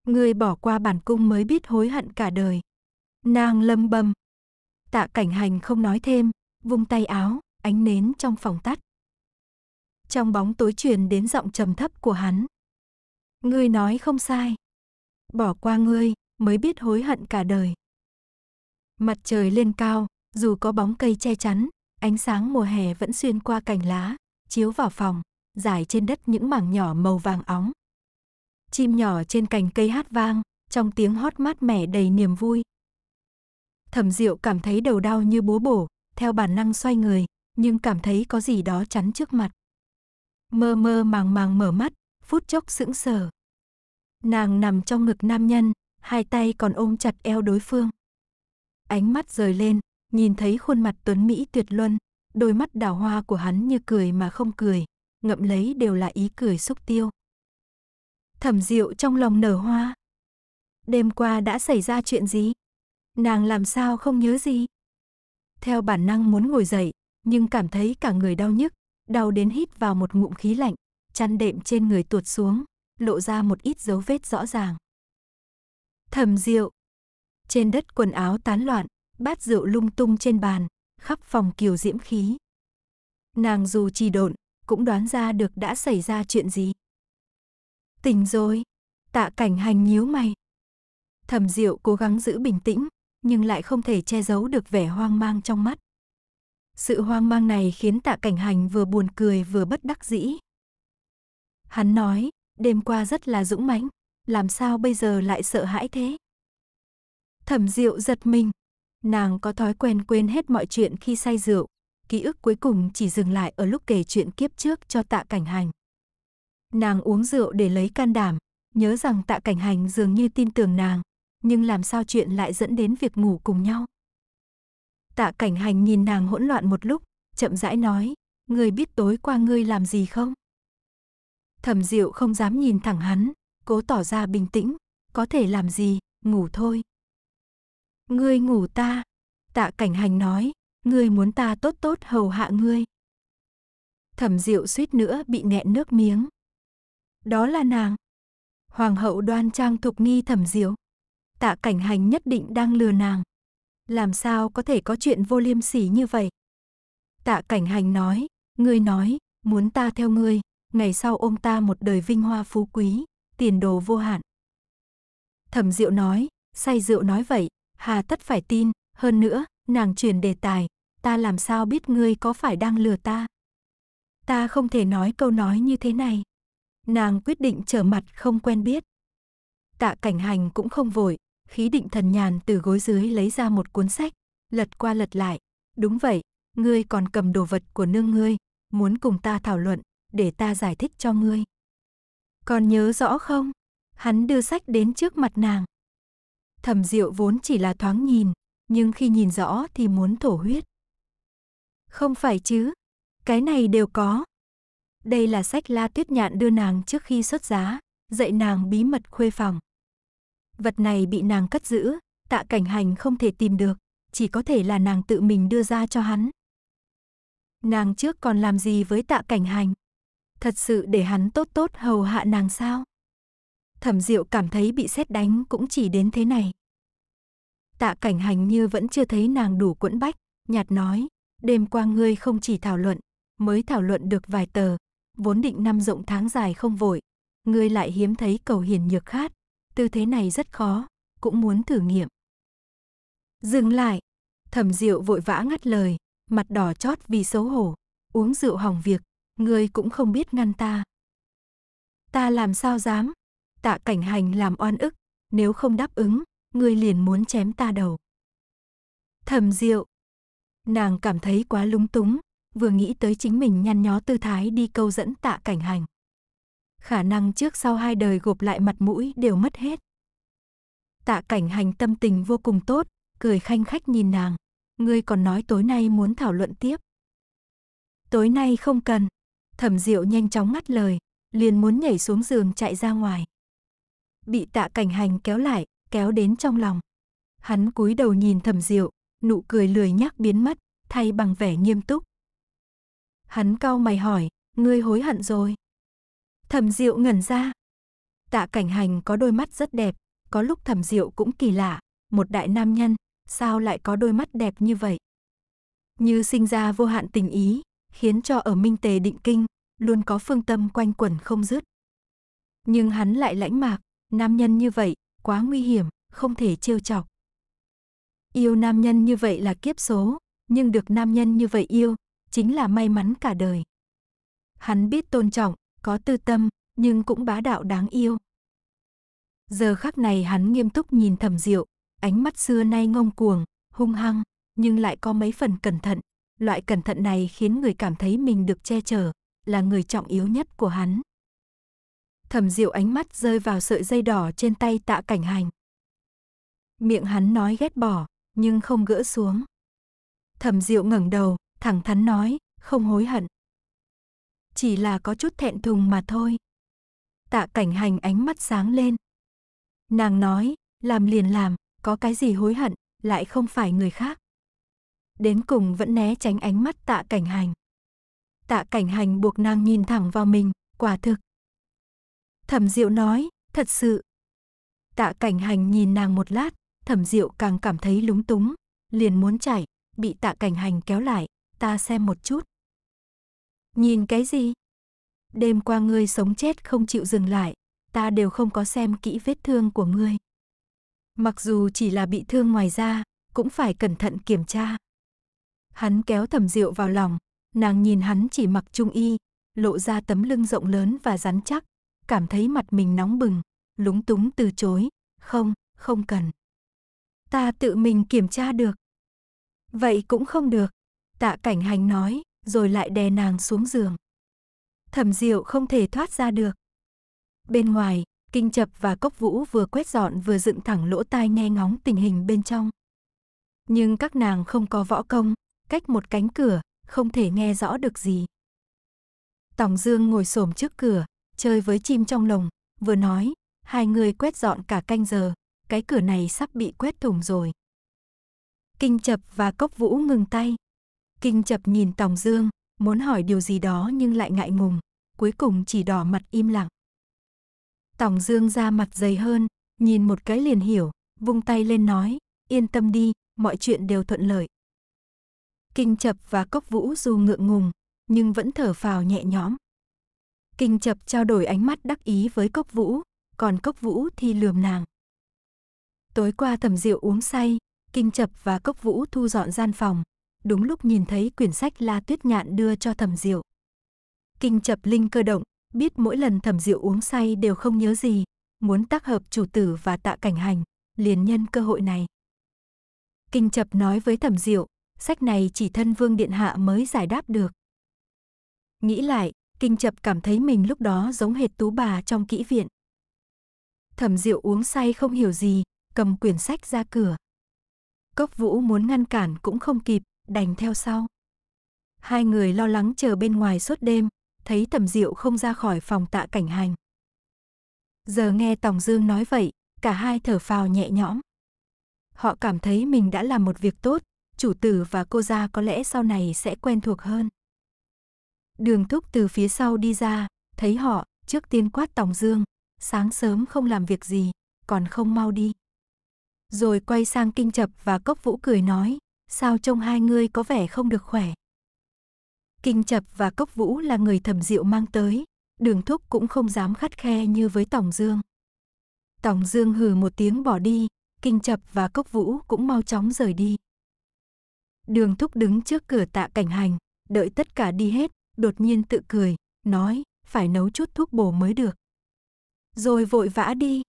Ngươi bỏ qua bản cung mới biết hối hận cả đời. Nàng lầm bầm. Tạ Cảnh Hành không nói thêm, vung tay áo, ánh nến trong phòng tắt. Trong bóng tối truyền đến giọng trầm thấp của hắn. Ngươi nói không sai. Bỏ qua ngươi mới biết hối hận cả đời. Mặt trời lên cao, dù có bóng cây che chắn, ánh sáng mùa hè vẫn xuyên qua cành lá, chiếu vào phòng, rải trên đất những mảng nhỏ màu vàng óng. Chim nhỏ trên cành cây hát vang, trong tiếng hót mát mẻ đầy niềm vui. Thẩm Diệu cảm thấy đầu đau như búa bổ, theo bản năng xoay người, nhưng cảm thấy có gì đó chắn trước mặt. Mơ mơ màng màng mở mắt, phút chốc sững sờ. Nàng nằm trong ngực nam nhân, hai tay còn ôm chặt eo đối phương. Ánh mắt rời lên, nhìn thấy khuôn mặt tuấn mỹ tuyệt luân, đôi mắt đào hoa của hắn như cười mà không cười, ngậm lấy đều là ý cười xúc tiêu. Thẩm Diệu trong lòng nở hoa. Đêm qua đã xảy ra chuyện gì? Nàng làm sao không nhớ gì? Theo bản năng muốn ngồi dậy, nhưng cảm thấy cả người đau nhức, đau đến hít vào một ngụm khí lạnh, chăn đệm trên người tuột xuống, lộ ra một ít dấu vết rõ ràng. Thẩm Diệu, Trên đất quần áo tán loạn, bát rượu lung tung trên bàn, khắp phòng kiều diễm khí. Nàng dù trì độn, cũng đoán ra được đã xảy ra chuyện gì. Tỉnh rồi, Tạ Cảnh Hành nhíu mày. Thẩm Diệu cố gắng giữ bình tĩnh, nhưng lại không thể che giấu được vẻ hoang mang trong mắt. Sự hoang mang này khiến Tạ Cảnh Hành vừa buồn cười vừa bất đắc dĩ. Hắn nói, đêm qua rất là dũng mãnh, làm sao bây giờ lại sợ hãi thế? Thẩm Diệu giật mình, nàng có thói quen quên hết mọi chuyện khi say rượu, ký ức cuối cùng chỉ dừng lại ở lúc kể chuyện kiếp trước cho Tạ Cảnh Hành. Nàng uống rượu để lấy can đảm, nhớ rằng Tạ Cảnh Hành dường như tin tưởng nàng, nhưng làm sao chuyện lại dẫn đến việc ngủ cùng nhau? Tạ Cảnh Hành nhìn nàng hỗn loạn một lúc, chậm rãi nói, ngươi biết tối qua ngươi làm gì không? Thẩm Diệu không dám nhìn thẳng hắn, cố tỏ ra bình tĩnh, có thể làm gì, ngủ thôi. Ngươi ngủ ta, Tạ Cảnh Hành nói, ngươi muốn ta tốt tốt hầu hạ ngươi. Thẩm Diệu suýt nữa bị nghẹn nước miếng. Đó là nàng, hoàng hậu đoan trang thục nghi Thẩm Diệu. Tạ Cảnh Hành nhất định đang lừa nàng. Làm sao có thể có chuyện vô liêm sỉ như vậy? Tạ Cảnh Hành nói, ngươi nói, muốn ta theo ngươi, ngày sau ôm ta một đời vinh hoa phú quý, tiền đồ vô hạn. Thẩm Diệu nói, say rượu nói vậy, hà tất phải tin, hơn nữa, nàng chuyển đề tài, ta làm sao biết ngươi có phải đang lừa ta? Ta không thể nói câu nói như thế này. Nàng quyết định trở mặt không quen biết. Tạ Cảnh Hành cũng không vội, khí định thần nhàn từ gối dưới lấy ra một cuốn sách, lật qua lật lại. Đúng vậy, ngươi còn cầm đồ vật của nương ngươi, muốn cùng ta thảo luận, để ta giải thích cho ngươi. Còn nhớ rõ không? Hắn đưa sách đến trước mặt nàng. Thẩm Diệu vốn chỉ là thoáng nhìn, nhưng khi nhìn rõ thì muốn thổ huyết. Không phải chứ, cái này đều có. Đây là sách La Tuyết Nhạn đưa nàng trước khi xuất giá, dạy nàng bí mật khuê phòng. Vật này bị nàng cất giữ, Tạ Cảnh Hành không thể tìm được, chỉ có thể là nàng tự mình đưa ra cho hắn. Nàng trước còn làm gì với Tạ Cảnh Hành? Thật sự để hắn tốt tốt hầu hạ nàng sao? Thẩm Diệu cảm thấy bị sét đánh cũng chỉ đến thế này. Tạ Cảnh Hành như vẫn chưa thấy nàng đủ quẫn bách, nhạt nói, đêm qua ngươi không chỉ thảo luận, mới thảo luận được vài tờ, vốn định năm rộng tháng dài không vội, ngươi lại hiếm thấy cầu hiền nhược khát. Tư thế này rất khó, cũng muốn thử nghiệm. Dừng lại, Thẩm Diệu vội vã ngắt lời, mặt đỏ chót vì xấu hổ, uống rượu hỏng việc, ngươi cũng không biết ngăn ta. Ta làm sao dám? Tạ Cảnh Hành làm oan ức, nếu không đáp ứng, ngươi liền muốn chém ta đầu. Thẩm Diệu, nàng cảm thấy quá lúng túng, vừa nghĩ tới chính mình nhăn nhó tư thái đi câu dẫn Tạ Cảnh Hành. Khả năng trước sau hai đời gộp lại mặt mũi đều mất hết. Tạ Cảnh Hành tâm tình vô cùng tốt, cười khanh khách nhìn nàng. Ngươi còn nói tối nay muốn thảo luận tiếp. Tối nay không cần. Thẩm Diệu nhanh chóng ngắt lời, liền muốn nhảy xuống giường chạy ra ngoài. Bị Tạ Cảnh Hành kéo lại, kéo đến trong lòng. Hắn cúi đầu nhìn Thẩm Diệu, nụ cười lười nhác biến mất, thay bằng vẻ nghiêm túc. Hắn cau mày hỏi, ngươi hối hận rồi? Thẩm Diệu ngẩn ra. Tạ Cảnh Hành có đôi mắt rất đẹp, có lúc Thẩm Diệu cũng kỳ lạ, một đại nam nhân, sao lại có đôi mắt đẹp như vậy? Như sinh ra vô hạn tình ý, khiến cho ở Minh Tề Định Kinh, luôn có phương tâm quanh quẩn không dứt. Nhưng hắn lại lãnh mạc, nam nhân như vậy, quá nguy hiểm, không thể trêu chọc. Yêu nam nhân như vậy là kiếp số, nhưng được nam nhân như vậy yêu, chính là may mắn cả đời. Hắn biết tôn trọng, có tư tâm, nhưng cũng bá đạo đáng yêu. Giờ khắc này hắn nghiêm túc nhìn Thẩm Diệu, ánh mắt xưa nay ngông cuồng, hung hăng, nhưng lại có mấy phần cẩn thận. Loại cẩn thận này khiến người cảm thấy mình được che chở, là người trọng yếu nhất của hắn. Thẩm Diệu ánh mắt rơi vào sợi dây đỏ trên tay Tạ Cảnh Hành. Miệng hắn nói ghét bỏ, nhưng không gỡ xuống. Thẩm Diệu ngẩng đầu, thẳng thắn nói, không hối hận. Chỉ là có chút thẹn thùng mà thôi. Tạ Cảnh Hành ánh mắt sáng lên. Nàng nói, làm liền làm, có cái gì hối hận, lại không phải người khác. Đến cùng vẫn né tránh ánh mắt Tạ Cảnh Hành. Tạ Cảnh Hành buộc nàng nhìn thẳng vào mình, quả thực. Thẩm Diệu nói, thật sự. Tạ Cảnh Hành nhìn nàng một lát, Thẩm Diệu càng cảm thấy lúng túng, liền muốn chạy, bị Tạ Cảnh Hành kéo lại, ta xem một chút. Nhìn cái gì? Đêm qua ngươi sống chết không chịu dừng lại, ta đều không có xem kỹ vết thương của ngươi. Mặc dù chỉ là bị thương ngoài da, cũng phải cẩn thận kiểm tra. Hắn kéo Thẩm Diệu vào lòng, nàng nhìn hắn chỉ mặc trung y, lộ ra tấm lưng rộng lớn và rắn chắc, cảm thấy mặt mình nóng bừng, lúng túng từ chối, không, không cần. Ta tự mình kiểm tra được. Vậy cũng không được, Tạ Cảnh Hành nói, rồi lại đè nàng xuống giường. Thẩm Diệu không thể thoát ra được. Bên ngoài, Kinh Trập và Cốc Vũ vừa quét dọn vừa dựng thẳng lỗ tai nghe ngóng tình hình bên trong. Nhưng các nàng không có võ công, cách một cánh cửa, không thể nghe rõ được gì. Tòng Dương ngồi xổm trước cửa, chơi với chim trong lồng, vừa nói, hai người quét dọn cả canh giờ, cái cửa này sắp bị quét thủng rồi. Kinh Trập và Cốc Vũ ngừng tay. Kinh Trập nhìn Tòng Dương, muốn hỏi điều gì đó nhưng lại ngại ngùng, cuối cùng chỉ đỏ mặt im lặng. Tòng Dương ra mặt dày hơn, nhìn một cái liền hiểu, vung tay lên nói, yên tâm đi, mọi chuyện đều thuận lợi. Kinh Trập và Cốc Vũ dù ngượng ngùng, nhưng vẫn thở phào nhẹ nhõm. Kinh Trập trao đổi ánh mắt đắc ý với Cốc Vũ, còn Cốc Vũ thì lườm nàng. Tối qua Thẩm Diệu uống say, Kinh Trập và Cốc Vũ thu dọn gian phòng, đúng lúc nhìn thấy quyển sách La Tuyết Nhạn đưa cho Thẩm Diệu. Kinh Trập linh cơ động, biết mỗi lần Thẩm Diệu uống say đều không nhớ gì, muốn tác hợp chủ tử và Tạ Cảnh Hành, liền nhân cơ hội này. Kinh Trập nói với Thẩm Diệu, sách này chỉ thân Vương Điện Hạ mới giải đáp được. Nghĩ lại, Kinh Trập cảm thấy mình lúc đó giống hệt tú bà trong kỹ viện. Thẩm Diệu uống say không hiểu gì, cầm quyển sách ra cửa. Cốc Vũ muốn ngăn cản cũng không kịp, đành theo sau. Hai người lo lắng chờ bên ngoài suốt đêm, thấy Thẩm Diệu không ra khỏi phòng Tạ Cảnh Hành. Giờ nghe Tòng Dương nói vậy, cả hai thở phào nhẹ nhõm. Họ cảm thấy mình đã làm một việc tốt, chủ tử và cô gia có lẽ sau này sẽ quen thuộc hơn. Đường Thúc từ phía sau đi ra, thấy họ, trước tiên quát Tòng Dương, sáng sớm không làm việc gì, còn không mau đi. Rồi quay sang Kinh Trập và Cốc Vũ cười nói, sao trông hai người có vẻ không được khỏe. Kinh Trập và Cốc Vũ là người Thẩm Diệu mang tới, Đường Thúc cũng không dám khắt khe như với Tòng Dương. Tòng Dương hừ một tiếng bỏ đi, Kinh Trập và Cốc Vũ cũng mau chóng rời đi. Đường Thúc đứng trước cửa Tạ Cảnh Hành, đợi tất cả đi hết, đột nhiên tự cười, nói, phải nấu chút thuốc bổ mới được. Rồi vội vã đi.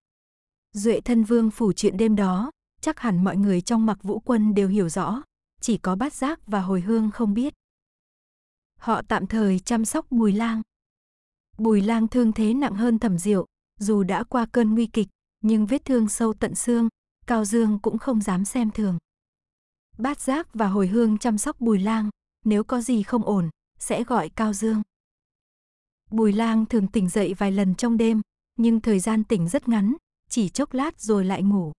Duệ Thân Vương phủ chuyện đêm đó, chắc hẳn mọi người trong Mặc Vũ Quân đều hiểu rõ, chỉ có Bát Giác và Hồi Hương không biết. Họ tạm thời chăm sóc Bùi Lang. Bùi Lang thương thế nặng hơn Thẩm Diệu, dù đã qua cơn nguy kịch, nhưng vết thương sâu tận xương, Cao Dương cũng không dám xem thường. Bát Giác và Hồi Hương chăm sóc Bùi Lang, nếu có gì không ổn, sẽ gọi Cao Dương. Bùi Lang thường tỉnh dậy vài lần trong đêm, nhưng thời gian tỉnh rất ngắn, chỉ chốc lát rồi lại ngủ.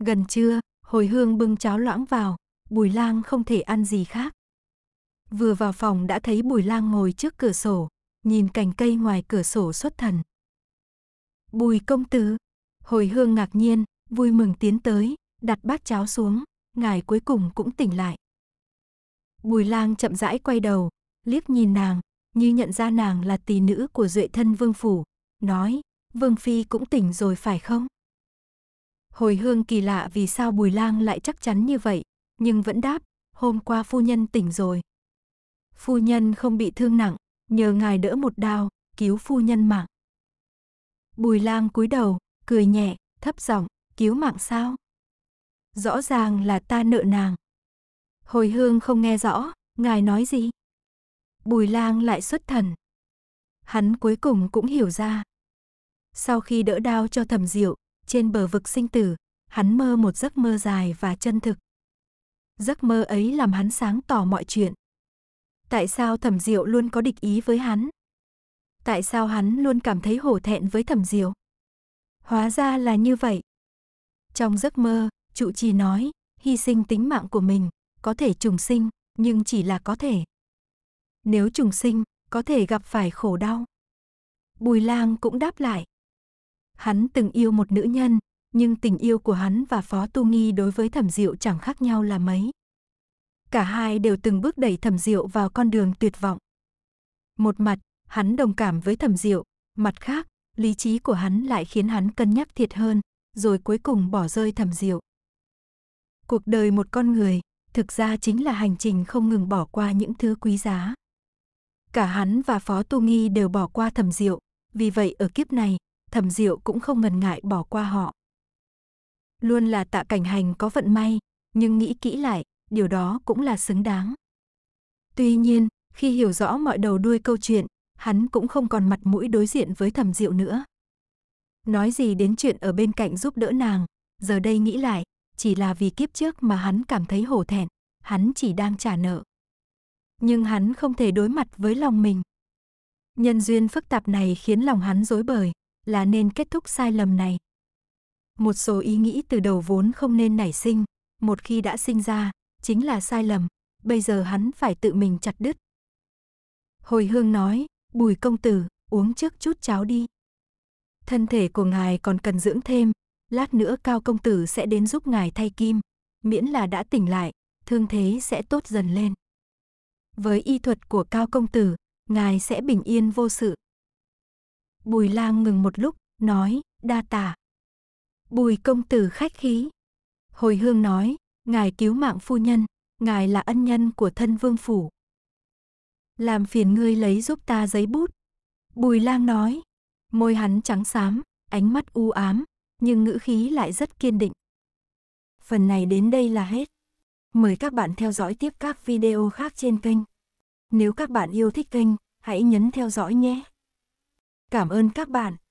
Gần trưa, Hồi Hương bưng cháo loãng vào, Bùi Lang không thể ăn gì khác. Vừa vào phòng đã thấy Bùi Lang ngồi trước cửa sổ, nhìn cành cây ngoài cửa sổ xuất thần. Bùi công tử, Hồi Hương ngạc nhiên, vui mừng tiến tới, đặt bát cháo xuống, ngài cuối cùng cũng tỉnh lại. Bùi Lang chậm rãi quay đầu, liếc nhìn nàng, như nhận ra nàng là tỳ nữ của Duệ Thân Vương phủ, nói, Vương Phi cũng tỉnh rồi phải không? Hồi Hương kỳ lạ vì sao Bùi Lang lại chắc chắn như vậy, nhưng vẫn đáp, hôm qua phu nhân tỉnh rồi. Phu nhân không bị thương nặng, nhờ ngài đỡ một đao, cứu phu nhân mạng. Bùi Lang cúi đầu, cười nhẹ, thấp giọng, cứu mạng sao? Rõ ràng là ta nợ nàng. Hồi Hương không nghe rõ, ngài nói gì? Bùi Lang lại xuất thần. Hắn cuối cùng cũng hiểu ra. Sau khi đỡ đao cho Thẩm Diệu, trên bờ vực sinh tử, hắn mơ một giấc mơ dài và chân thực. Giấc mơ ấy làm hắn sáng tỏ mọi chuyện. Tại sao Thẩm Diệu luôn có địch ý với hắn? Tại sao hắn luôn cảm thấy hổ thẹn với Thẩm Diệu? Hóa ra là như vậy. Trong giấc mơ, trụ trì nói, hy sinh tính mạng của mình, có thể trùng sinh, nhưng chỉ là có thể. Nếu trùng sinh, có thể gặp phải khổ đau. Bùi Lang cũng đáp lại. Hắn từng yêu một nữ nhân, nhưng tình yêu của hắn và Phó Tu Nghi đối với Thẩm Diệu chẳng khác nhau là mấy. Cả hai đều từng bước đẩy Thẩm Diệu vào con đường tuyệt vọng. Một mặt, hắn đồng cảm với Thẩm Diệu, mặt khác, lý trí của hắn lại khiến hắn cân nhắc thiệt hơn, rồi cuối cùng bỏ rơi Thẩm Diệu. Cuộc đời một con người, thực ra chính là hành trình không ngừng bỏ qua những thứ quý giá. Cả hắn và Phó Tu Nghi đều bỏ qua Thẩm Diệu, vì vậy ở kiếp này, Thẩm Diệu cũng không ngần ngại bỏ qua họ. Luôn là Tạ Cảnh Hành có vận may, nhưng nghĩ kỹ lại, điều đó cũng là xứng đáng. Tuy nhiên, khi hiểu rõ mọi đầu đuôi câu chuyện, hắn cũng không còn mặt mũi đối diện với Thẩm Diệu nữa. Nói gì đến chuyện ở bên cạnh giúp đỡ nàng, giờ đây nghĩ lại, chỉ là vì kiếp trước mà hắn cảm thấy hổ thẹn, hắn chỉ đang trả nợ. Nhưng hắn không thể đối mặt với lòng mình. Nhân duyên phức tạp này khiến lòng hắn rối bời, là nên kết thúc sai lầm này. Một số ý nghĩ từ đầu vốn không nên nảy sinh, một khi đã sinh ra, chính là sai lầm, bây giờ hắn phải tự mình chặt đứt. Hồi Hương nói, Bùi công tử, uống trước chút cháo đi. Thân thể của ngài còn cần dưỡng thêm, lát nữa Cao công tử sẽ đến giúp ngài thay kim, miễn là đã tỉnh lại, thương thế sẽ tốt dần lên. Với y thuật của Cao công tử, ngài sẽ bình yên vô sự. Bùi Lang ngừng một lúc, nói, đa tạ. Bùi công tử khách khí. Hồi Hương nói, ngài cứu mạng phu nhân, ngài là ân nhân của thân vương phủ. Làm phiền ngươi lấy giúp ta giấy bút. Bùi Lang nói, môi hắn trắng xám, ánh mắt u ám, nhưng ngữ khí lại rất kiên định. Phần này đến đây là hết. Mời các bạn theo dõi tiếp các video khác trên kênh. Nếu các bạn yêu thích kênh, hãy nhấn theo dõi nhé. Cảm ơn các bạn.